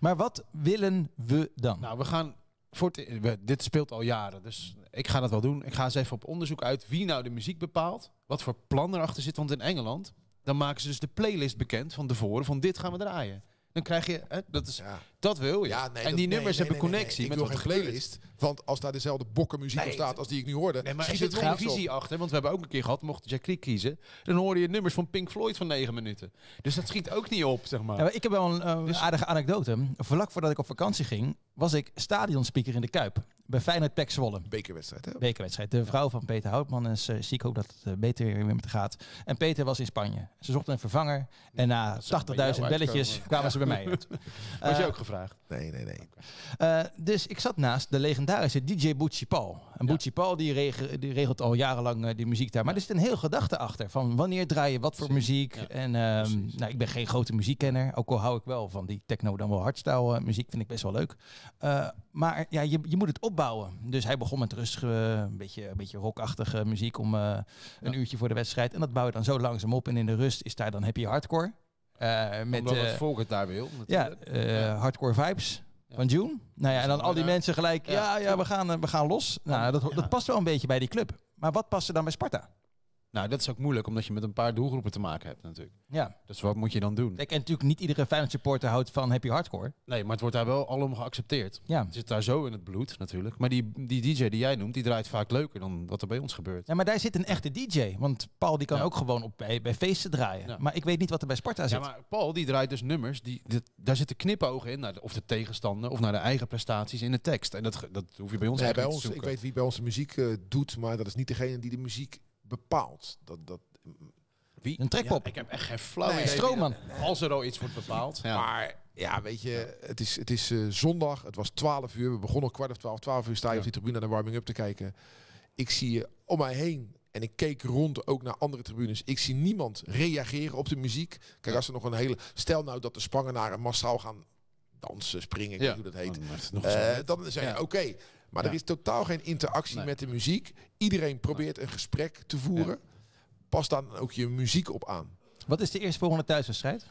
Maar wat willen we dan? Nou, we gaan... Voor we, dit speelt al jaren, dus ik ga dat wel doen. Ik ga eens even op onderzoek uit wie nou de muziek bepaalt. Wat voor plan erachter zit. Want in Engeland, dan maken ze dus de playlist bekend van tevoren. Van dit gaan we draaien. Dan krijg je... Hè, dat, is, ja. dat wil je. Ja, nee, en die nee, nummers nee, hebben nee, connectie nee, nee. met de playlist. Want als daar dezelfde bokkenmuziek nee, op staat als die ik nu hoorde... Nee, maar er zit geen visie achter. Want we hebben ook een keer gehad, mocht Jack Lee kiezen... dan hoor je nummers van Pink Floyd van negen minuten. Dus dat schiet ook niet op, zeg maar. Ja, maar ik heb wel een uh, dus... aardige anekdote. Vlak voordat ik op vakantie ging... was ik stadionspeaker in de Kuip. Bij Feyenoord P E C Zwolle. Bekerwedstrijd, hè? Bekerwedstrijd. De vrouw van Peter Houtman is uh, ziek. Ik hoop dat het uh, beter weer met gaat. En Peter was in Spanje. Ze zochten een vervanger. En na tachtigduizend belletjes kwamen ja. ze bij mij uit. Was je ook gevraagd? Nee, nee, nee. Uh, dus ik zat naast de legendarische D J Bucci Paul. En Bucci ja. Paul die, reg die regelt al jarenlang uh, die muziek daar. Maar ja. er zit een heel gedachte achter. Van wanneer draai je wat voor Precies. muziek. Ja. En um, nou, ik ben geen grote muziekkenner. Ook al hou ik wel van die techno dan wel hardstyle uh, muziek. Vind ik best wel leuk. Uh, maar ja, je, je moet het opbouwen. Dus hij begon met rustige, een beetje, een beetje rockachtige muziek om uh, een ja. uurtje voor de wedstrijd. En dat bouw je dan zo langzaam op. En in de rust is daar dan happy hardcore. Uh, met Omdat uh, het volk het daar wil. Ja, uh, ja, hardcore vibes ja. van June. Nou ja, en dan al die mensen gelijk, ja, ja, ja we, gaan, uh, we gaan los. Nou, dat, ja. dat past wel een beetje bij die club. Maar wat past er dan bij Sparta? Nou, dat is ook moeilijk, omdat je met een paar doelgroepen te maken hebt natuurlijk. Ja. Dus wat moet je dan doen? Kijk, en natuurlijk niet iedere Feyenoord supporter houdt van happy hardcore. Nee, maar het wordt daar wel allemaal geaccepteerd. Ja. Het zit daar zo in het bloed natuurlijk. Maar die, die D J die jij noemt, die draait vaak leuker dan wat er bij ons gebeurt. Ja, maar daar zit een echte D J. Want Paul die kan ja. ook gewoon op, bij, bij feesten draaien. Ja. Maar ik weet niet wat er bij Sparta zit. Ja, maar Paul die draait dus nummers. Die, die, daar zitten knipogen in, naar de, of de tegenstander, of naar de eigen prestaties in de tekst. En dat, dat hoef je bij ons nee, eigenlijk bij ons, te zoeken. Ik weet wie bij ons de muziek uh, doet, maar dat is niet degene die de muziek... bepaald. Dat, dat, Wie? Een trekpop. Ja, ik heb echt geen flauw idee. Nee, Stroomman. Als er al iets wordt bepaald. Ja. Maar ja, weet je, het is, het is uh, zondag. Het was twaalf uur. We begonnen kwart of twaalf. twaalf uur sta je ja. op die tribune naar de warming-up te kijken. Ik zie je om mij heen. En ik keek rond ook naar andere tribunes. Ik zie niemand reageren op de muziek. Kijk, als er nog een hele... Stel nou dat de Spangenaren massaal gaan dansen, springen, ja. hoe dat heet. Dan, uh, dan zijn ja. oké. Okay. Maar ja. er is totaal geen interactie nee. met de muziek. Iedereen probeert een gesprek te voeren. Ja. Pas dan ook je muziek op aan. Wat is de eerstvolgende thuiswedstrijd?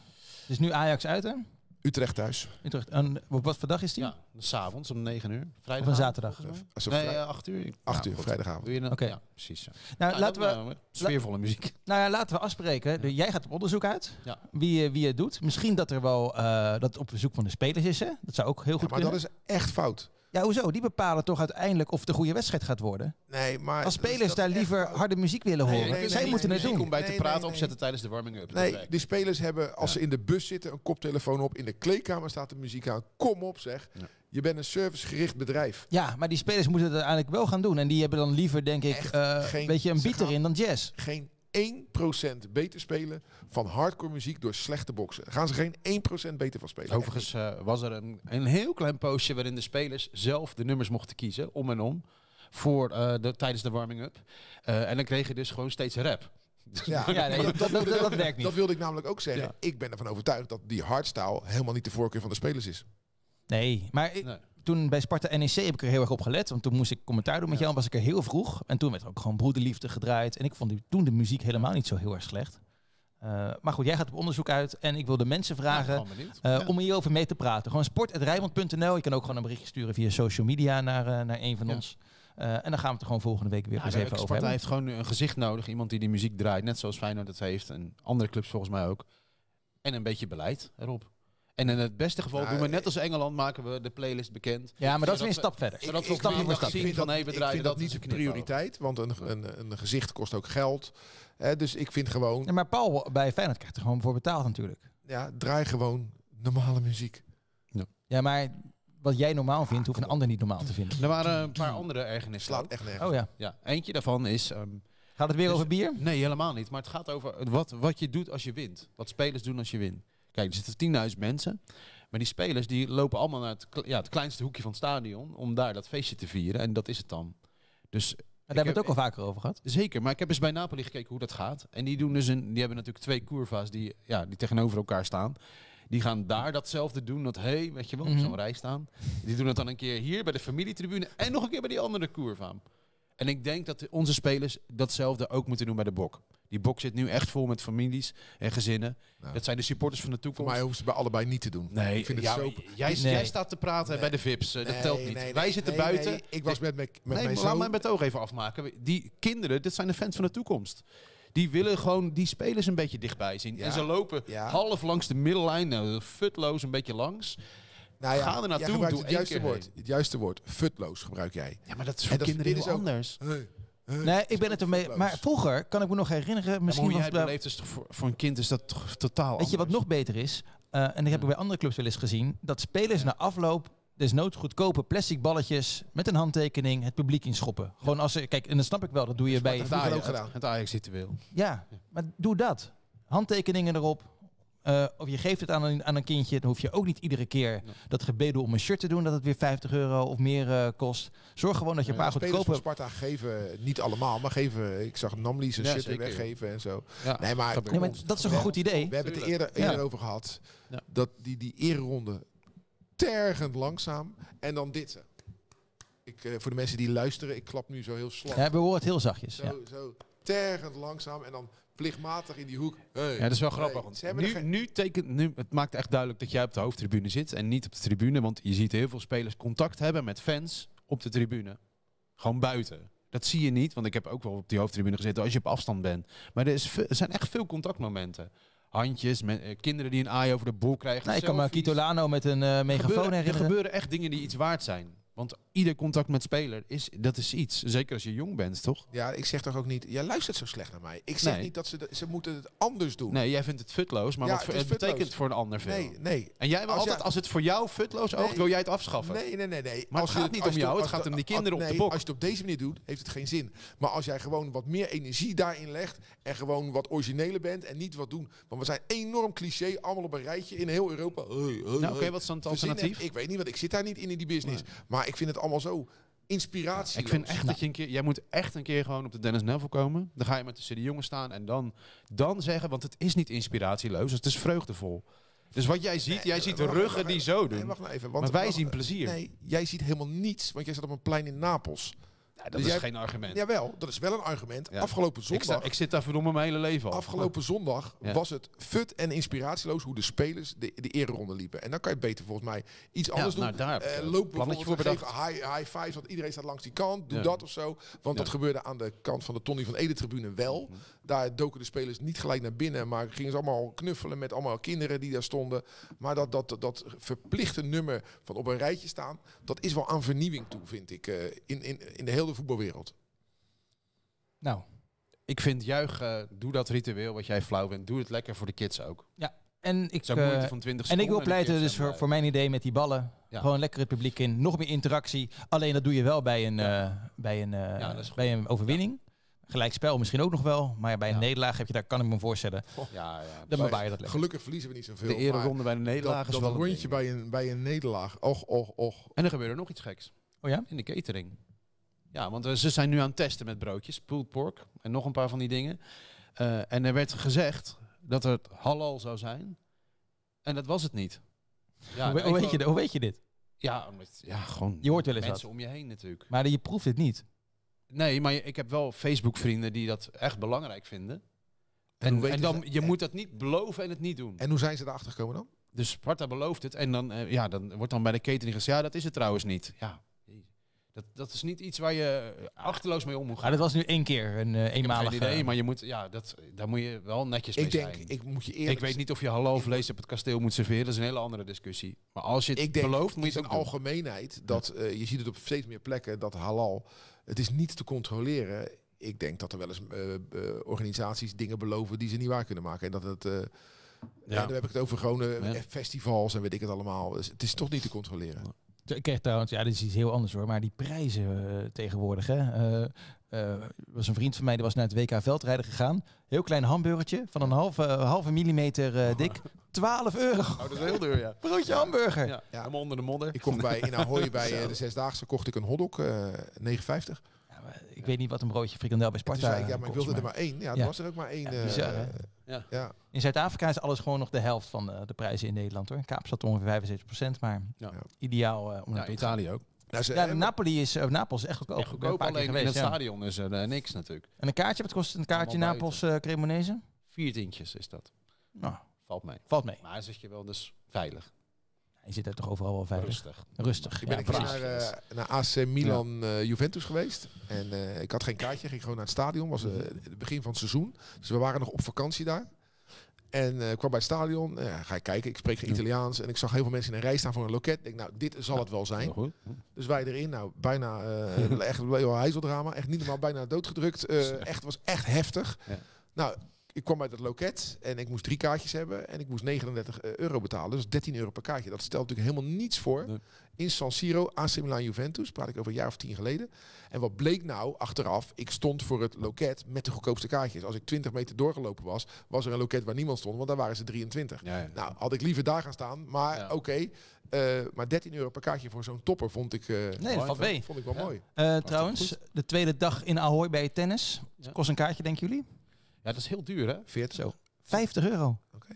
Dus nu Ajax uit, hè? Utrecht thuis. Utrecht. En wat voor dag is die? Ja, 's avonds om negen uur. Vrijdag. Of een zaterdag? Of? Nee, acht uur. acht uur, vrijdagavond. Oké, ja, precies. Ja. Nou, ja, laten we, we sfeervolle muziek. Nou ja, laten we afspreken. Ja. Jij gaat op onderzoek uit. Ja. Wie, wie het doet. Misschien dat er wel uh, dat op verzoek van de spelers is, hè? Dat zou ook heel goed ja, maar kunnen. Maar dat is echt fout. Ja, hoezo? Die bepalen toch uiteindelijk of het een goede wedstrijd gaat worden. Nee, maar als spelers daar liever echt... harde muziek willen horen. Nee, nee, nee, zij nee, moeten nee, het nee, doen. Om bij te nee, praten nee, opzetten nee. tijdens de warming-up. Nee, die spelers hebben, als ja. ze in de bus zitten, een koptelefoon op. In de kleedkamer staat de muziek aan. Kom op, zeg. Ja. Je bent een servicegericht bedrijf. Ja, maar die spelers moeten het uiteindelijk wel gaan doen. En die hebben dan liever, denk ik, uh, geen, een beetje een beat erin dan jazz. Geen één procent beter spelen van hardcore muziek door slechte boksen. Daar gaan ze geen één procent beter van spelen. Overigens uh, was er een, een heel klein postje waarin de spelers zelf de nummers mochten kiezen, om en om, voor, uh, de, tijdens de warming-up. Uh, en dan kreeg je dus gewoon steeds rap. Ja, ja nee, dat, dat, dat, dat, dat werkt niet. Dat wilde ik namelijk ook zeggen. Ja. Ik ben ervan overtuigd dat die hardstyle helemaal niet de voorkeur van de spelers is. Nee, maar... Ik, nee. Toen bij Sparta N E C heb ik er heel erg op gelet. Want toen moest ik commentaar doen met jou. En was ik er heel vroeg. En toen werd er ook gewoon Broederliefde gedraaid. En ik vond die, toen de muziek helemaal niet zo heel erg slecht. Uh, maar goed, jij gaat op onderzoek uit. En ik wil de mensen vragen ja, uh, ja. om hierover mee te praten. Gewoon sport apenstaartje rijnmond punt n l. Je kan ook gewoon een berichtje sturen via social media naar, uh, naar een van ja. ons. Uh, en dan gaan we het er gewoon volgende week weer ja, eens even over Sparta hebben. Heeft gewoon een gezicht nodig. Iemand die die muziek draait. Net zoals Feyenoord dat heeft. En andere clubs volgens mij ook. En een beetje beleid erop. En in het beste geval ja, doen we net als Engeland, maken we de playlist bekend. Ja, maar dat is weer een stap verder. Ik, zodat we ik, ik, stap. Zien van, hey, bedrijven, ik vind dat, dat niet de prioriteit, want een, een, een gezicht kost ook geld. He, dus ik vind gewoon... Ja, maar Paul bij Feyenoord krijgt er gewoon voor betaald natuurlijk. Ja, draai gewoon normale muziek. Ja, ja maar wat jij normaal vindt, hoeft een ander niet normaal te vinden. Er waren een paar andere ergernissen. Slaat echt nergens. Oh, ja. Ja, eentje daarvan is... Um, gaat het weer dus, over bier? Nee, helemaal niet. Maar het gaat over wat, wat je doet als je wint. Wat spelers doen als je wint. Kijk, er zitten tienduizend mensen. Maar die spelers die lopen allemaal naar het, ja, het kleinste hoekje van het stadion. Om daar dat feestje te vieren. En dat is het dan. Dus, daar hebben we het ook al vaker over gehad. Zeker. Maar ik heb eens bij Napoli gekeken hoe dat gaat. En die, doen dus een, die hebben natuurlijk twee curva's die, ja, die tegenover elkaar staan. Die gaan daar datzelfde doen. Dat, hé, hey, weet je wel, op zo'n rij staan. Die doen het dan een keer hier bij de familietribune. En nog een keer bij die andere curva. En ik denk dat onze spelers datzelfde ook moeten doen bij de bok. Die bok zit nu echt vol met families en gezinnen. Nou, dat zijn de supporters van de toekomst. Voor mij hoeven ze bij allebei niet te doen. Nee, ik vind ja, het zo... jij, nee. jij staat te praten nee. bij de V I P's. Uh, nee, dat telt niet. Nee, Wij nee, zitten nee, buiten. Nee, ik was met, met nee, mijn zoon. Laat mij met het oog even afmaken. Die kinderen, dit zijn de fans van de toekomst. Die willen gewoon die spelers een beetje dichtbij zien. Ja. En ze lopen ja. half langs de middellijn, nou, futloos een beetje langs. Nou ja, gaan er naartoe. Doe het, juiste woord, het juiste woord, futloos gebruik jij. Ja, maar dat is voor en kinderen heel anders. Hey. Nee, ik ben het ermee. Maar vroeger kan ik me nog herinneren. Misschien ja, hoe jij beleefd is voor, voor een kind is dat toch totaal anders. Weet je wat nog beter is? Uh, en dat heb ik bij andere clubs wel eens gezien. Dat spelers ja. na afloop desnoods goedkope plastic balletjes met een handtekening het publiek inschoppen. Gewoon ja. als ze, kijk, en dat snap ik wel. Dat doe je dus bij het Ajax. Het Ajax-ritueel. Ja, maar doe dat. Handtekeningen erop. Uh, of je geeft het aan een, aan een kindje. Dan hoef je ook niet iedere keer ja. dat gebedel om een shirt te doen. Dat het weer vijftig euro of meer uh, kost. Zorg gewoon dat je een paar goedkope... Spelers van Sparta geven, niet allemaal, maar geven... Ik zag Namli zijn ja, shirt weggeven en zo. Ja. Nee, maar, nee, maar dat is toch een goed idee? We hebben het eerder, eerder ja. over gehad. Ja. Dat die, die ereronde tergend langzaam. En dan dit. Ik, uh, voor de mensen die luisteren, ik klap nu zo heel slap. Ja, we horen het heel zachtjes. Zo, ja. zo tergend langzaam en dan... plichtmatig in die hoek. Hey. Ja, dat is wel grappig. Hey, nu, geen... nu tekent, nu, het maakt echt duidelijk dat jij op de hoofdtribune zit en niet op de tribune. Want je ziet heel veel spelers contact hebben met fans op de tribune. Gewoon buiten. Dat zie je niet, want ik heb ook wel op die hoofdtribune gezeten als je op afstand bent. Maar er, is, er zijn echt veel contactmomenten. Handjes, met, eh, kinderen die een aai over de bol krijgen. Nou, ik kan maar Kitellano met een uh, megafoon gebeuren, herinneren. Er gebeuren echt dingen die iets waard zijn. Want ieder contact met speler, is, dat is iets. Zeker als je jong bent, toch? Ja, ik zeg toch ook niet... Jij luistert zo slecht naar mij. Ik zeg nee. niet dat ze... Ze moeten het anders doen. Nee, jij vindt het futloos. Maar ja, wat het, het betekent voor een ander veel. Nee, nee. En jij wil als altijd... Ja, als het voor jou futloos oogt, nee, wil jij het afschaffen. Nee, nee, nee. nee. Maar als het gaat het, niet om jou. Het gaat om die kinderen nee, op de bok. Als je het op deze manier doet, heeft het geen zin. Maar als jij gewoon wat meer energie daarin legt... en gewoon wat origineler bent en niet wat doen... want we zijn enorm cliché, allemaal op een rijtje in heel Europa. Hey, hey, nou, oké, okay, wat is dan het alternatief? Ik weet niet, want ik zit daar niet in in die business. Nee. Maar ik vind het allemaal zo inspiratie. Ja, ik vind echt nou. dat je een keer, jij moet echt een keer gewoon op de Dennis Neville komen. Dan ga je met tussen de jongens staan en dan, dan zeggen, want het is niet inspiratieloos, het is vreugdevol. Dus wat jij ziet, nee, jij ziet de ruggen wacht, wacht, die zo doen. Nee, wacht nou even, want maar wij wacht, zien plezier. Nee, jij ziet helemaal niets, want jij zat op een plein in Napels. Ja, dat dus is jij, geen argument. Jawel, dat is wel een argument. Ja. Afgelopen zondag... Ik, sta, ik zit daar verdomme mijn hele leven al. Afgelopen zondag ja. was het fut en inspiratieloos hoe de spelers de, de ereronde liepen. En dan kan je beter volgens mij iets ja, anders nou, doen. Uh, loop bijvoorbeeld voor geven high, high fives, want iedereen staat langs die kant. Doe ja. dat of zo. Want ja. dat gebeurde aan de kant van de Tony van Ede tribune wel. Hm. Daar doken de spelers niet gelijk naar binnen, maar gingen ze allemaal knuffelen met allemaal kinderen die daar stonden. Maar dat, dat, dat, dat verplichte nummer van op een rijtje staan, dat is wel aan vernieuwing toe, vind ik. Uh, in, in, in de hele voetbalwereld. Nou, ik vind juichen, doe dat ritueel wat jij flauw vindt. Doe het lekker voor de kids ook. Ja, en ik, uh, van en ik wil pleiten dus voor, voor mijn idee met die ballen. Ja. Gewoon lekker het publiek in, nog meer interactie. Alleen dat doe je wel bij een, ja. uh, bij een, uh, ja, bij een overwinning. Ja. Gelijkspel misschien ook nog wel, maar bij een ja. nederlaag heb je daar kan ik me voorstellen. Oh. Ja, ja, dan bewaar je dat lekker. Gelukkig verliezen we niet zoveel. De eerder ronde bij een nederlaag is wel een rondje bij een bij een nederlaag. Och, och, och. En er gebeurde nog iets geks. Oh ja, in de catering. Ja, want ze zijn nu aan het testen met broodjes, pulled pork en nog een paar van die dingen. Uh, en er werd gezegd dat het halal zou zijn. En dat was het niet. Ja, hoe, nou, hoe, weet je, hoe weet je dit? Ja, omdat, ja gewoon je hoort wel eens mensen dat. om je heen natuurlijk. Maar je proeft het niet. Nee, maar ik heb wel Facebook-vrienden die dat echt belangrijk vinden. En, en, en dan, je en moet dat niet beloven en het niet doen. En hoe zijn ze erachter gekomen dan? Dus Sparta belooft het en dan, uh, ja, dan wordt dan bij de catering gezegd... ja, dat is het trouwens niet. Ja. Dat, dat is niet iets waar je achterloos mee om moet gaan. Maar dat was nu één keer, een uh, eenmalig idee. Maar je moet, ja, dat, daar moet je wel netjes mee ik denk, zijn. Ik, moet je eerlijk ik weet niet of je halal vlees op het kasteel moet serveren. Dat is een hele andere discussie. Maar als je het ik belooft, denk, moet je het, het is een algemeenheid dat uh, je ziet het op steeds meer plekken dat halal. Het is niet te controleren. Ik denk dat er wel eens uh, uh, organisaties dingen beloven die ze niet waar kunnen maken en dat het. Uh, ja. Ja, dan heb ik het over gewoon uh, ja. festivals en weet ik het allemaal. Dus het is toch niet te controleren. Ja. Ik kreeg trouwens, ja, dit is iets heel anders hoor, maar die prijzen uh, tegenwoordig. Hè. Uh, uh, was een vriend van mij, die was naar het W K veldrijden gegaan. Heel klein hamburgertje, van een halve, halve millimeter uh, dik. twaalf euro. Oh, dat is heel duur, ja. Broodje ja. hamburger. Ja, ja. Helemaal onder de modder. Ik kocht bij, in Ahoy bij uh, de Zesdaagse kocht ik een hotdog, uh, negenenvijftig. Ik ja. weet niet wat een broodje frikandel bij Sparta zei ik, ja, maar ik wilde maar. er maar één. Ja, er ja. was er ook maar één. Ja, bizar, uh, ja. Ja. In Zuid-Afrika is alles gewoon nog de helft van de, de prijzen in Nederland, hoor. Kaapstad ongeveer vijfenzeventig procent, maar ja. ideaal uh, om ja, Italië ook. Nou, ze, ja, eh, Napoli is, uh, Napels is echt goedkoop. Echt goedkoop alleen geweest, in het ja. stadion is er uh, niks natuurlijk. En een kaartje, wat kost een kaartje Napels uh, Cremonese? Vier tientjes is dat. Nou, valt mee. Valt mee. Maar zit je wel dus veilig. Je zit daar toch overal wel veilig. Rustig. Rustig. Ik ben ja, naar, uh, naar A C Milan uh, Juventus geweest. En uh, ik had geen kaartje, ging gewoon naar het stadion. Was uh, het begin van het seizoen. Dus we waren nog op vakantie daar. En uh, kwam bij het stadion. Uh, ga ik kijken, ik spreek geen Italiaans. En ik zag heel veel mensen in een rij staan voor een loket. Ik denk, nou, dit zal het wel zijn. Dus wij erin, nou, bijna uh, echt een heizeldrama. Echt niet normaal, bijna doodgedrukt. Uh, echt, was echt heftig. Ja. Nou... Ik kwam uit het loket en ik moest drie kaartjes hebben en ik moest negenendertig euro betalen. Dus dertien euro per kaartje. Dat stelt natuurlijk helemaal niets voor. Nee. In San Siro, A C Milan Juventus, praat ik over een jaar of tien geleden. En wat bleek nou achteraf? Ik stond voor het loket met de goedkoopste kaartjes. Als ik twintig meter doorgelopen was, was er een loket waar niemand stond, want daar waren ze drieëntwintig. Ja, ja. Nou, had ik liever daar gaan staan, maar ja. oké. Okay, uh, maar dertien euro per kaartje voor zo'n topper vond ik, uh, nee, dat vond, vond ik wel ja. mooi. Uh, trouwens, de tweede dag in Ahoy bij tennis. Ja. Kost een kaartje, denken jullie? Ja, dat is heel duur, hè? veertig euro. vijftig euro. Oké.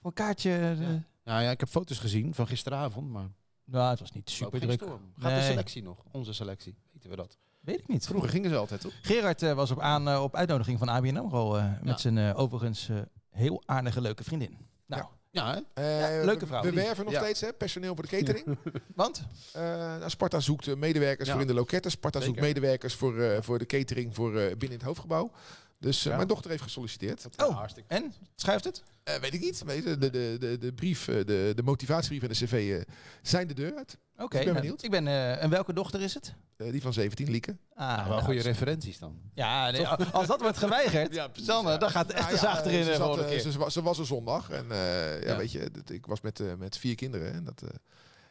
Voor een kaartje... De... Ja. Nou ja, ik heb foto's gezien van gisteravond, maar... Nou, het was niet super druk. Storm. Gaat nee. de selectie nog? Onze selectie. Weten we dat? Weet ik niet. Vroeger gingen ze altijd, toch? Gerard uh, was op, aan, uh, op uitnodiging van A B N AMRO uh, ja. met zijn uh, overigens uh, heel aardige, leuke vriendin. Nou... Ja. Ja, hè? Uh, ja, leuke vrouw. We werven nog ja. steeds hè, personeel voor de catering. Ja. Want? Uh, nou, Sparta zoekt medewerkers ja. voor in de loketten. Sparta Zeker. zoekt medewerkers voor, uh, voor de catering voor uh, binnen het hoofdgebouw. Dus ja. uh, mijn dochter heeft gesolliciteerd. Oh, hartstikke. En? Schrijft het? Uh, weet ik niet. De, de, de, de brief, de, de motivatiebrief en de cv uh, zijn de deur uit. Oké. Okay, dus ik ben benieuwd. Nou, ik ben, uh, en welke dochter is het? Uh, die van zeventien, Lieke. Ah, nou, wel nou, goede referenties dan. Ja, nee, als dat wordt geweigerd, ja, precies, dan, ja. dan gaat het echt nou, ja, eens achterin. Ze, zat, uh, ze, was, ze was een zondag. En uh, ja, ja. weet je, dat, ik was met, uh, met vier kinderen. En dat... Uh,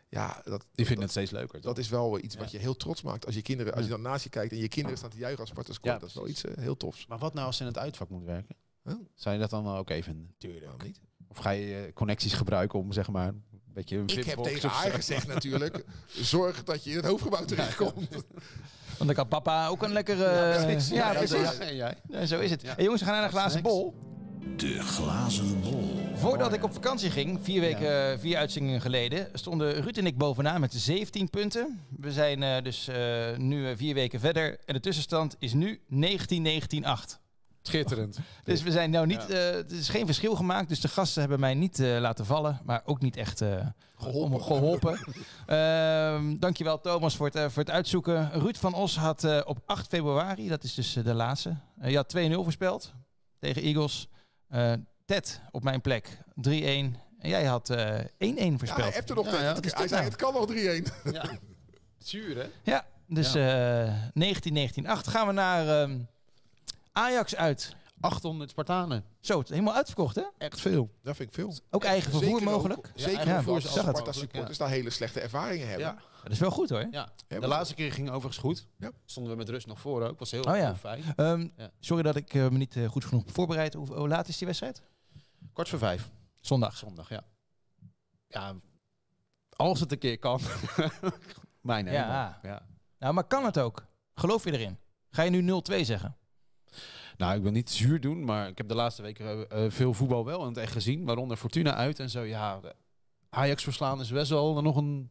Ja, dat, die vinden het steeds leuker. Toch? Dat is wel iets ja. wat je heel trots maakt. Als je kinderen, als je dan naast je kijkt en je kinderen staan te juichen als Sparta scoort, ja, dat is wel iets uh, heel tofs. Maar wat nou als ze in het uitvak moet werken? Huh? Zou je dat dan wel oké vinden? Tuurlijk. Waarom niet? Of ga je connecties gebruiken om, zeg maar, een beetje een ik heb tegen haar gezegd natuurlijk, zorg dat je in het hoofdgebouw terechtkomt. Ja. Want dan kan papa ook een lekkere... Ja, precies. Ja, ja, precies. Ja, ja. Ja, zo is het. Ja. Hey, jongens, we gaan naar de glazen bol. De glazen bol. Voordat ik op vakantie ging, vier weken, ja. vier uitzendingen geleden, stonden Ruud en ik bovenaan met zeventien punten. We zijn uh, dus uh, nu vier weken verder en de tussenstand is nu negentien negentien acht. Schitterend. Dus we zijn nou niet, ja. uh, er is geen verschil gemaakt, dus de gasten hebben mij niet uh, laten vallen, maar ook niet echt uh, geholpen. geholpen. uh, dankjewel Thomas voor het, uh, voor het uitzoeken. Ruud van Os had uh, op acht februari, dat is dus uh, de laatste, uh, je had twee nul voorspeld tegen Eagles. Uh, Ted op mijn plek, drie één. En jij had uh, één één voorspeld. Ja, hij appte nog ja, ja. Hij nou? zei, het kan nog drie één. Ja. Zuur, hè? Ja, dus ja. Uh, negentien negentien acht. Gaan we naar uh, Ajax uit. achthonderd Spartanen. Zo, het is helemaal uitverkocht, hè? Echt veel. Dat vind ik veel. Ook eigen zeker vervoer mogelijk? Ook, zeker ja, vervoer ja, als Sparta-supporters ja. daar hele slechte ervaringen hebben. Ja. Dat is wel goed, hoor. Ja. De laatste keer ging overigens goed. Ja. Stonden we met rust nog voor ook. Was heel, oh, ja. heel fijn. Um, ja. Sorry dat ik uh, me niet uh, goed genoeg voorbereid. Hoe, hoe laat is die wedstrijd? Kwart voor vijf. Zondag. Zondag, ja. Ja, als het een keer kan. Mijn hemel. Ja. Ja. Nou, maar kan het ook? Geloof je erin? Ga je nu nul twee zeggen? Nou, ik wil niet zuur doen, maar ik heb de laatste weken uh, veel voetbal wel in het echt gezien. Waaronder Fortuna uit en zo. Ja, Ajax verslaan is best wel nog een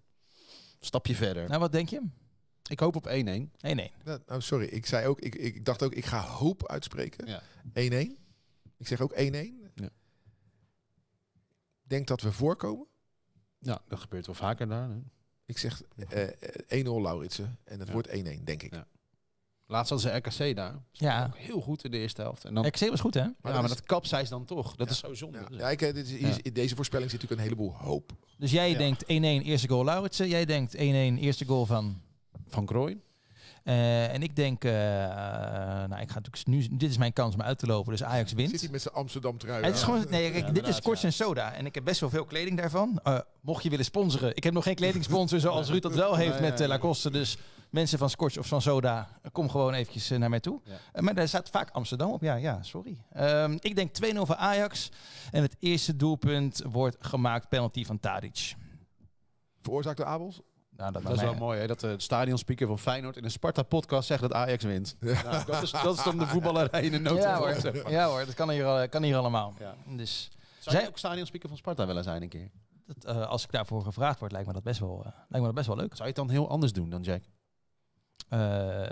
stapje verder. Nou, wat denk je? Ik hoop op één één. één één. Nou, nou, sorry, ik zei ook, ik, ik dacht ook, ik ga hoop uitspreken. Ja. één één. Ik zeg ook één één. Ja. Denk dat we voorkomen. Ja, dat gebeurt wel vaker daar. Hè? Ik zeg uh, één nul Lauritsen en het ja. wordt één één, denk ik. Ja. Laatst hadden ze R K C daar. Ja. Ook heel goed in de eerste helft. En dan... R K C was goed, hè? Ja, maar dat, is... maar dat kapseis dan toch. Dat ja. is zo zonde. Ja. Ja, ik, dit is, ja. in deze voorspelling zit natuurlijk een heleboel hoop. Dus jij ja. denkt één één eerste goal Lauritsen. Jij denkt één één eerste goal van... Van Crooij. Uh, en ik denk... Uh, nou, ik ga nu, dit is mijn kans om uit te lopen. Dus Ajax wint. Zit hij met zijn Amsterdam trui? Ja, het is gewoon, nee, kijk, ja, dit is Korts en Soda. En ik heb best wel veel kleding daarvan. Uh, mocht je willen sponsoren. Ik heb nog geen kledingsponsor zoals Ruud dat wel heeft ja, ja, ja. met uh, Lacoste. Dus... Mensen van Scorch of van Soda, kom gewoon eventjes naar mij toe. Ja. Uh, maar daar staat vaak Amsterdam op. Ja, ja, sorry. Um, ik denk twee nul voor Ajax. En het eerste doelpunt wordt gemaakt. Penalty van Tadic. Veroorzaakt door Abels? Nou, dat dat is wel he. mooi, hè? Dat de stadionspeaker van Feyenoord in een Sparta-podcast zegt dat Ajax wint. Ja. Nou, dat, is, dat is dan de voetballerij in de noodzaak. Ja, ja hoor, dat kan hier, kan hier allemaal. Ja. Dus, zou jij ook stadionspeaker van Sparta willen zijn een keer? Dat, uh, als ik daarvoor gevraagd word, lijkt me, dat best wel, uh, lijkt me dat best wel leuk. Zou je het dan heel anders doen dan Jack? Uh,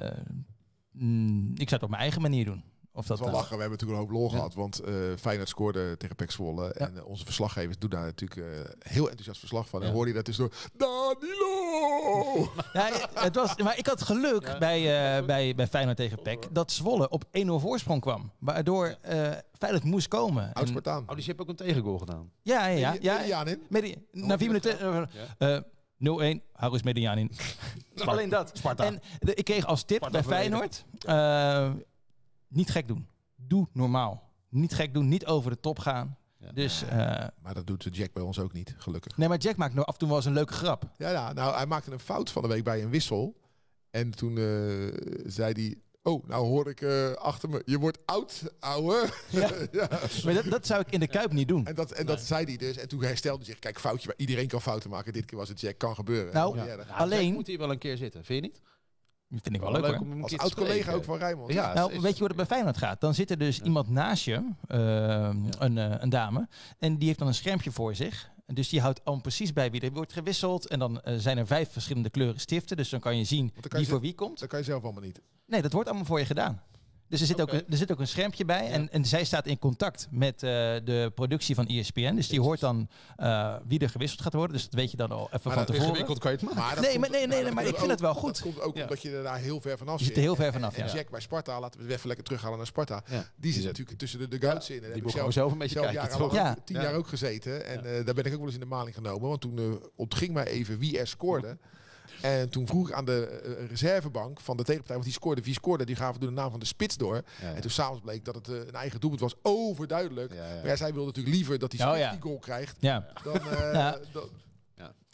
mm, ik zou het op mijn eigen manier doen. Of dat, dat wel uh, lachen. We hebben natuurlijk een hoop lol ja. gehad, want uh, Feyenoord scoorde tegen P E C Zwolle. Ja. En uh, onze verslaggevers doen daar natuurlijk uh, heel enthousiast verslag van. Ja. En hoorde je dat dus door Danilo! Ja, het was, maar ik had geluk ja. bij, uh, bij, bij Feyenoord tegen P E C dat Zwolle op één nul voorsprong kwam. Waardoor uh, Feyenoord moest komen. Oud-Spartaan. Oh, dus je hebt ook een tegengoal gedaan? Ja, ja, ja. ja, ja, ja Medi na vier minuten... Uh, nul één, Harus Median in. Alleen dat. Sparta. En de, ik kreeg als tip Sparta bij Feyenoord, uh, niet gek doen. Doe normaal. Niet gek doen, niet over de top gaan. Ja. Dus, uh, maar dat doet Jack bij ons ook niet, gelukkig. Nee, maar Jack maakt nou af en toe wel eens een leuke grap. Ja, ja, nou, hij maakte een fout van de week bij een wissel. En toen uh, zei hij... Oh, nou hoor ik uh, achter me. Je wordt oud, ouwe. Ja. ja. Maar dat, dat zou ik in de Kuip niet doen. En dat, en dat nee. zei hij dus. En toen herstelde hij zich. Kijk, foutje, maar iedereen kan fouten maken. Dit keer was het Jack, kan gebeuren. Nou, ja. Ja, alleen... moet hij wel een keer zitten, vind je niet? Dat vind ik wel, wel leuk, leuk om een als oud-collega ook van Rijnmond. Ja, ja. Nou, weet je hoe het bij Feyenoord gaat? Dan zit er dus ja. iemand naast je, uh, ja. een, uh, een dame. En die heeft dan een schermpje voor zich. Dus die houdt al precies bij wie er wordt gewisseld. En dan uh, zijn er vijf verschillende kleuren stiften. Dus dan kan je zien kan je wie voor wie komt. Dat kan je zelf allemaal niet. Nee, dat wordt allemaal voor je gedaan. Dus er zit, okay. ook, er zit ook een schermpje bij. Ja. En, en zij staat in contact met uh, de productie van E S P N. Dus die hoort dan uh, wie er gewisseld gaat worden. Dus dat weet je dan al even maar van tevoren. Ingewikkeld kan je het maken. Maar nee, komt, nee, nee, nee, maar, maar ik vind ook, het wel goed. Dat komt ook ja. omdat je er daar heel ver vanaf zit. Je zit er heel ver vanaf, en, en ja. Jack bij Sparta, laten we het even lekker terughalen naar Sparta. Ja. Die, die zit natuurlijk tussen de, de goats ja, in. En die moet zelf, zelf een beetje zelf kijken. Jaar, ja. Tien ja. jaar ook gezeten. En uh, daar ben ik ook wel eens in de maling genomen. Want toen uh, ontging mij even wie er scoorde. En toen vroeg ik aan de uh, reservebank van de tegenpartij, want die scoorde, wie scoorde, die gaven door de naam van de spits door. Ja, ja. En toen s'avonds bleek dat het uh, een eigen doelpunt was, overduidelijk. Ja, ja. Maar ja, zij wilde natuurlijk liever dat die spits oh, ja. die goal krijgt ja. dan... Uh, ja. dan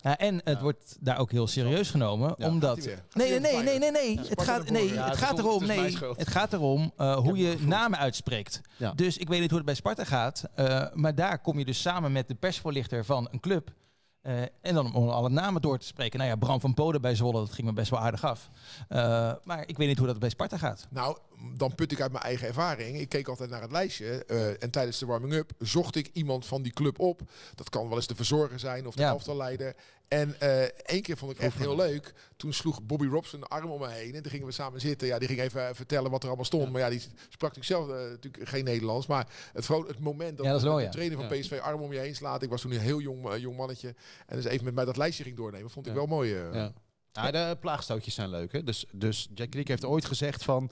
Ja, en het ja. wordt daar ook heel serieus genomen, ja, omdat... Nee, nee, nee, nee, nee, nee. Ja, het gaat, nee, ja, het het gaat erom, nee, het gaat erom uh, hoe je namen uitspreekt. Ja. Dus ik weet niet hoe het bij Sparta gaat, uh, maar daar kom je dus samen met de persvoorlichter van een club. Uh, en dan om alle namen door te spreken. Nou ja, Bram van Poden bij Zwolle, dat ging me best wel aardig af. Uh, maar ik weet niet hoe dat bij Sparta gaat. Nou, dan put ik uit mijn eigen ervaring. Ik keek altijd naar het lijstje. Uh, en tijdens de warming-up zocht ik iemand van die club op. Dat kan wel eens de verzorger zijn of de ja. elftalleider. En uh, één keer vond ik echt heel leuk. Toen sloeg Bobby Robson de arm om me heen. En toen gingen we samen zitten. Ja, die ging even vertellen wat er allemaal stond. Ja. Maar ja, die sprak natuurlijk zelf uh, natuurlijk geen Nederlands. Maar het, het moment dat ja, dat wel, ja. de trainer van P S V arm om je heen slaat. Ik was toen een heel jong, uh, jong mannetje. En dus even met mij dat lijstje ging doornemen. Vond ik ja. wel mooi. Uh. Ja. Ja, de plaagstootjes zijn leuk. Hè? Dus, dus Jack Riek heeft ooit gezegd van...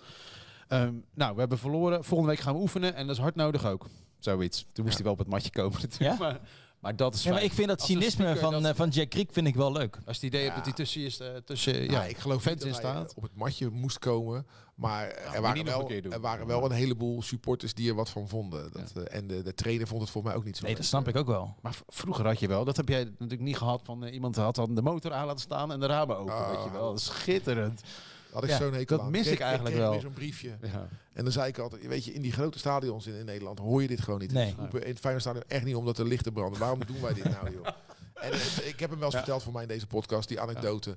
Um, nou, we hebben verloren. Volgende week gaan we oefenen. En dat is hard nodig ook. Zoiets. Toen moest ja. hij wel op het matje komen natuurlijk. Ja? Maar, maar dat is ja, maar ik vind dat als cynisme speaker, van, dat van Jack Riek vind ik wel leuk. Als het idee ja. hebt dat hij tussen is, uh, tussen ja, ja, ik geloof fans in staat. Op het matje moest komen. Maar ja, er, waren wel, er waren wel een heleboel supporters die er wat van vonden. Dat, ja. En de, de trainer vond het volgens mij ook niet zo. Nee, leuk. Dat snap ik ook wel. Maar vroeger had je wel, dat heb jij natuurlijk niet gehad, van uh, iemand had dan de motor aan laten staan en de ramen open. Oh. Weet je wel. Schitterend. Had ik ja, zo'n hekel dat mis aan. ik Kijk, eigenlijk wel. Zo'n briefje. Ja. En dan zei ik altijd, weet je, in die grote stadions in, in Nederland hoor je dit gewoon niet. Nee. In het Feyenoord stadion echt niet omdat er lichten branden. Waarom doen wij dit nou, joh? En het, ik heb hem wel eens ja. verteld voor mij in deze podcast, die anekdote.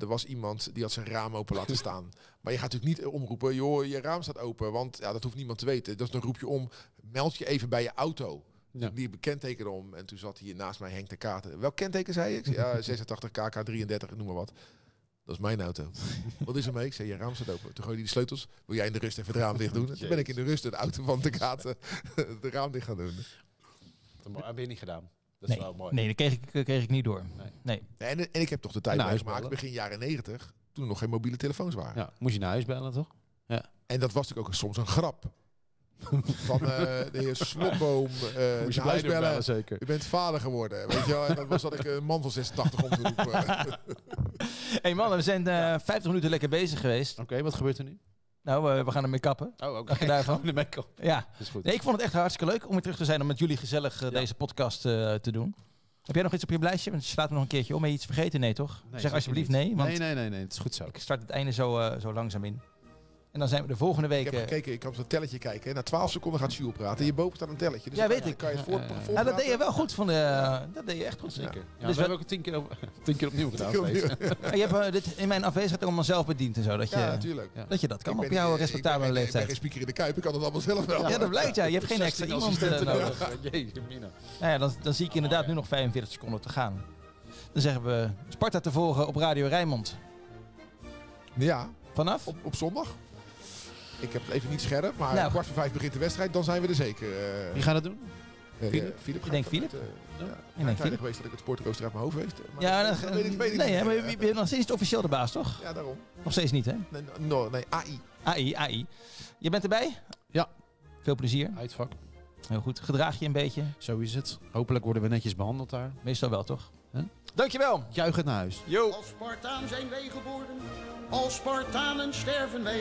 Er was iemand die had zijn raam open laten staan. Maar je gaat natuurlijk niet omroepen, joh, je raam staat open. Want ja, dat hoeft niemand te weten. Dus dan roep je om, meld je even bij je auto. Ja. Die kenteken om. En toen zat hier naast mij Henk de Kater. Welk kenteken zei ik? Ja, zesentachtig K K drieëndertig, noem maar wat. Dat is mijn auto. Wat is er mee? Ik zei, je raam staat open. Toen gooi je die sleutels. Wil jij in de rust even het raam dicht doen? Toen ben ik in de rust de auto van de katen de raam dicht gaan doen. Dat heb je niet gedaan. Dat is nee. wel mooi. Nee, dat kreeg ik, dat kreeg ik niet door. Nee. Nee. Nee, en, en ik heb toch de tijd nou, meegemaakt, begin jaren negentig, toen er nog geen mobiele telefoons waren. Ja, moest je naar huis bellen, toch? Ja. En dat was natuurlijk ook soms een grap. Van uh, de heer Slotboom, uh, moest je naar huis bellen, zeker. U bent vader geworden. Weet je wel? En dat was dat ik een man van zesentachtig om te roepen. Hé hey mannen, we zijn uh, vijftig minuten lekker bezig geweest. Oké, okay, wat gebeurt er nu? Nou, we, we gaan ermee kappen. Oh, oké. Okay. Daarvan. Gaan we ermee kappen. Ja. Dat is goed. Nee, ik vond het echt hartstikke leuk om weer terug te zijn om met jullie gezellig uh, ja. deze podcast uh, te doen. Heb jij nog iets op je lijstje? Want je slaat me nog een keertje om. Heb je iets vergeten? Nee, toch? Nee, zeg alsjeblieft nee. Want nee, nee, nee, nee. Het is goed zo. Ik start het einde zo, uh, zo langzaam in. En dan zijn we de volgende week... Ik heb gekeken, ik kan op dat telletje kijken. Na twaalf seconden gaat Jules praten. Hierboven staat een telletje. Dus ja, weet ik. Kan je het voort, voort ja, dat deed je wel goed. Van de, ja. Dat deed je echt goed, zeker. Ja. Ja, dus we hebben ook tien keer, op, tien keer opnieuw gedaan. Je hebt uh, dit in mijn afwezigheid allemaal zelf bediend en zo. Dat je, ja, natuurlijk. Ja. Dat je dat kan ik op jouw uh, respectabele ik ben, leeftijd. Ik ben geen speaker in de Kuip, ik kan het allemaal zelf wel. Ja, ja, dat blijkt ja. Je hebt geen extra iemand uh, nodig. Jezus, mina. Nou ja, dan, dan zie ik inderdaad nu nog vijfenveertig seconden te gaan. Dan zeggen we Sparta te volgen op Radio Rijnmond. Ja. Vanaf? Op, op zondag. Ik heb het even niet scherp, maar nou, kwart voor vijf begint de wedstrijd, dan zijn we er zeker. Uh... Wie gaat dat doen? Philip? Philip ik denk Philip. Uh, ja, ja, ik ben tijdig geweest dat ik het sportrooster uit mijn hoofd weet. Maar ja, dat, dat, dat weet ik, weet nee, ik niet. Maar je bent nog steeds officieel de baas, toch? Ja, daarom. Nog steeds niet, hè? Nee, no, nee A I. A I, A I. Je bent erbij? Ja. Veel plezier. Uitvak. Heel goed. Gedraag je een beetje. Zo is het. Hopelijk worden we netjes behandeld daar. Meestal wel, toch? Huh? Dankjewel. Juich het naar huis. Yo. Als Spartaan zijn wij geboren, als Spartanen sterven wij.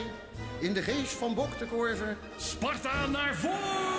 In de geest van Bok de Korver. Sparta naar voren!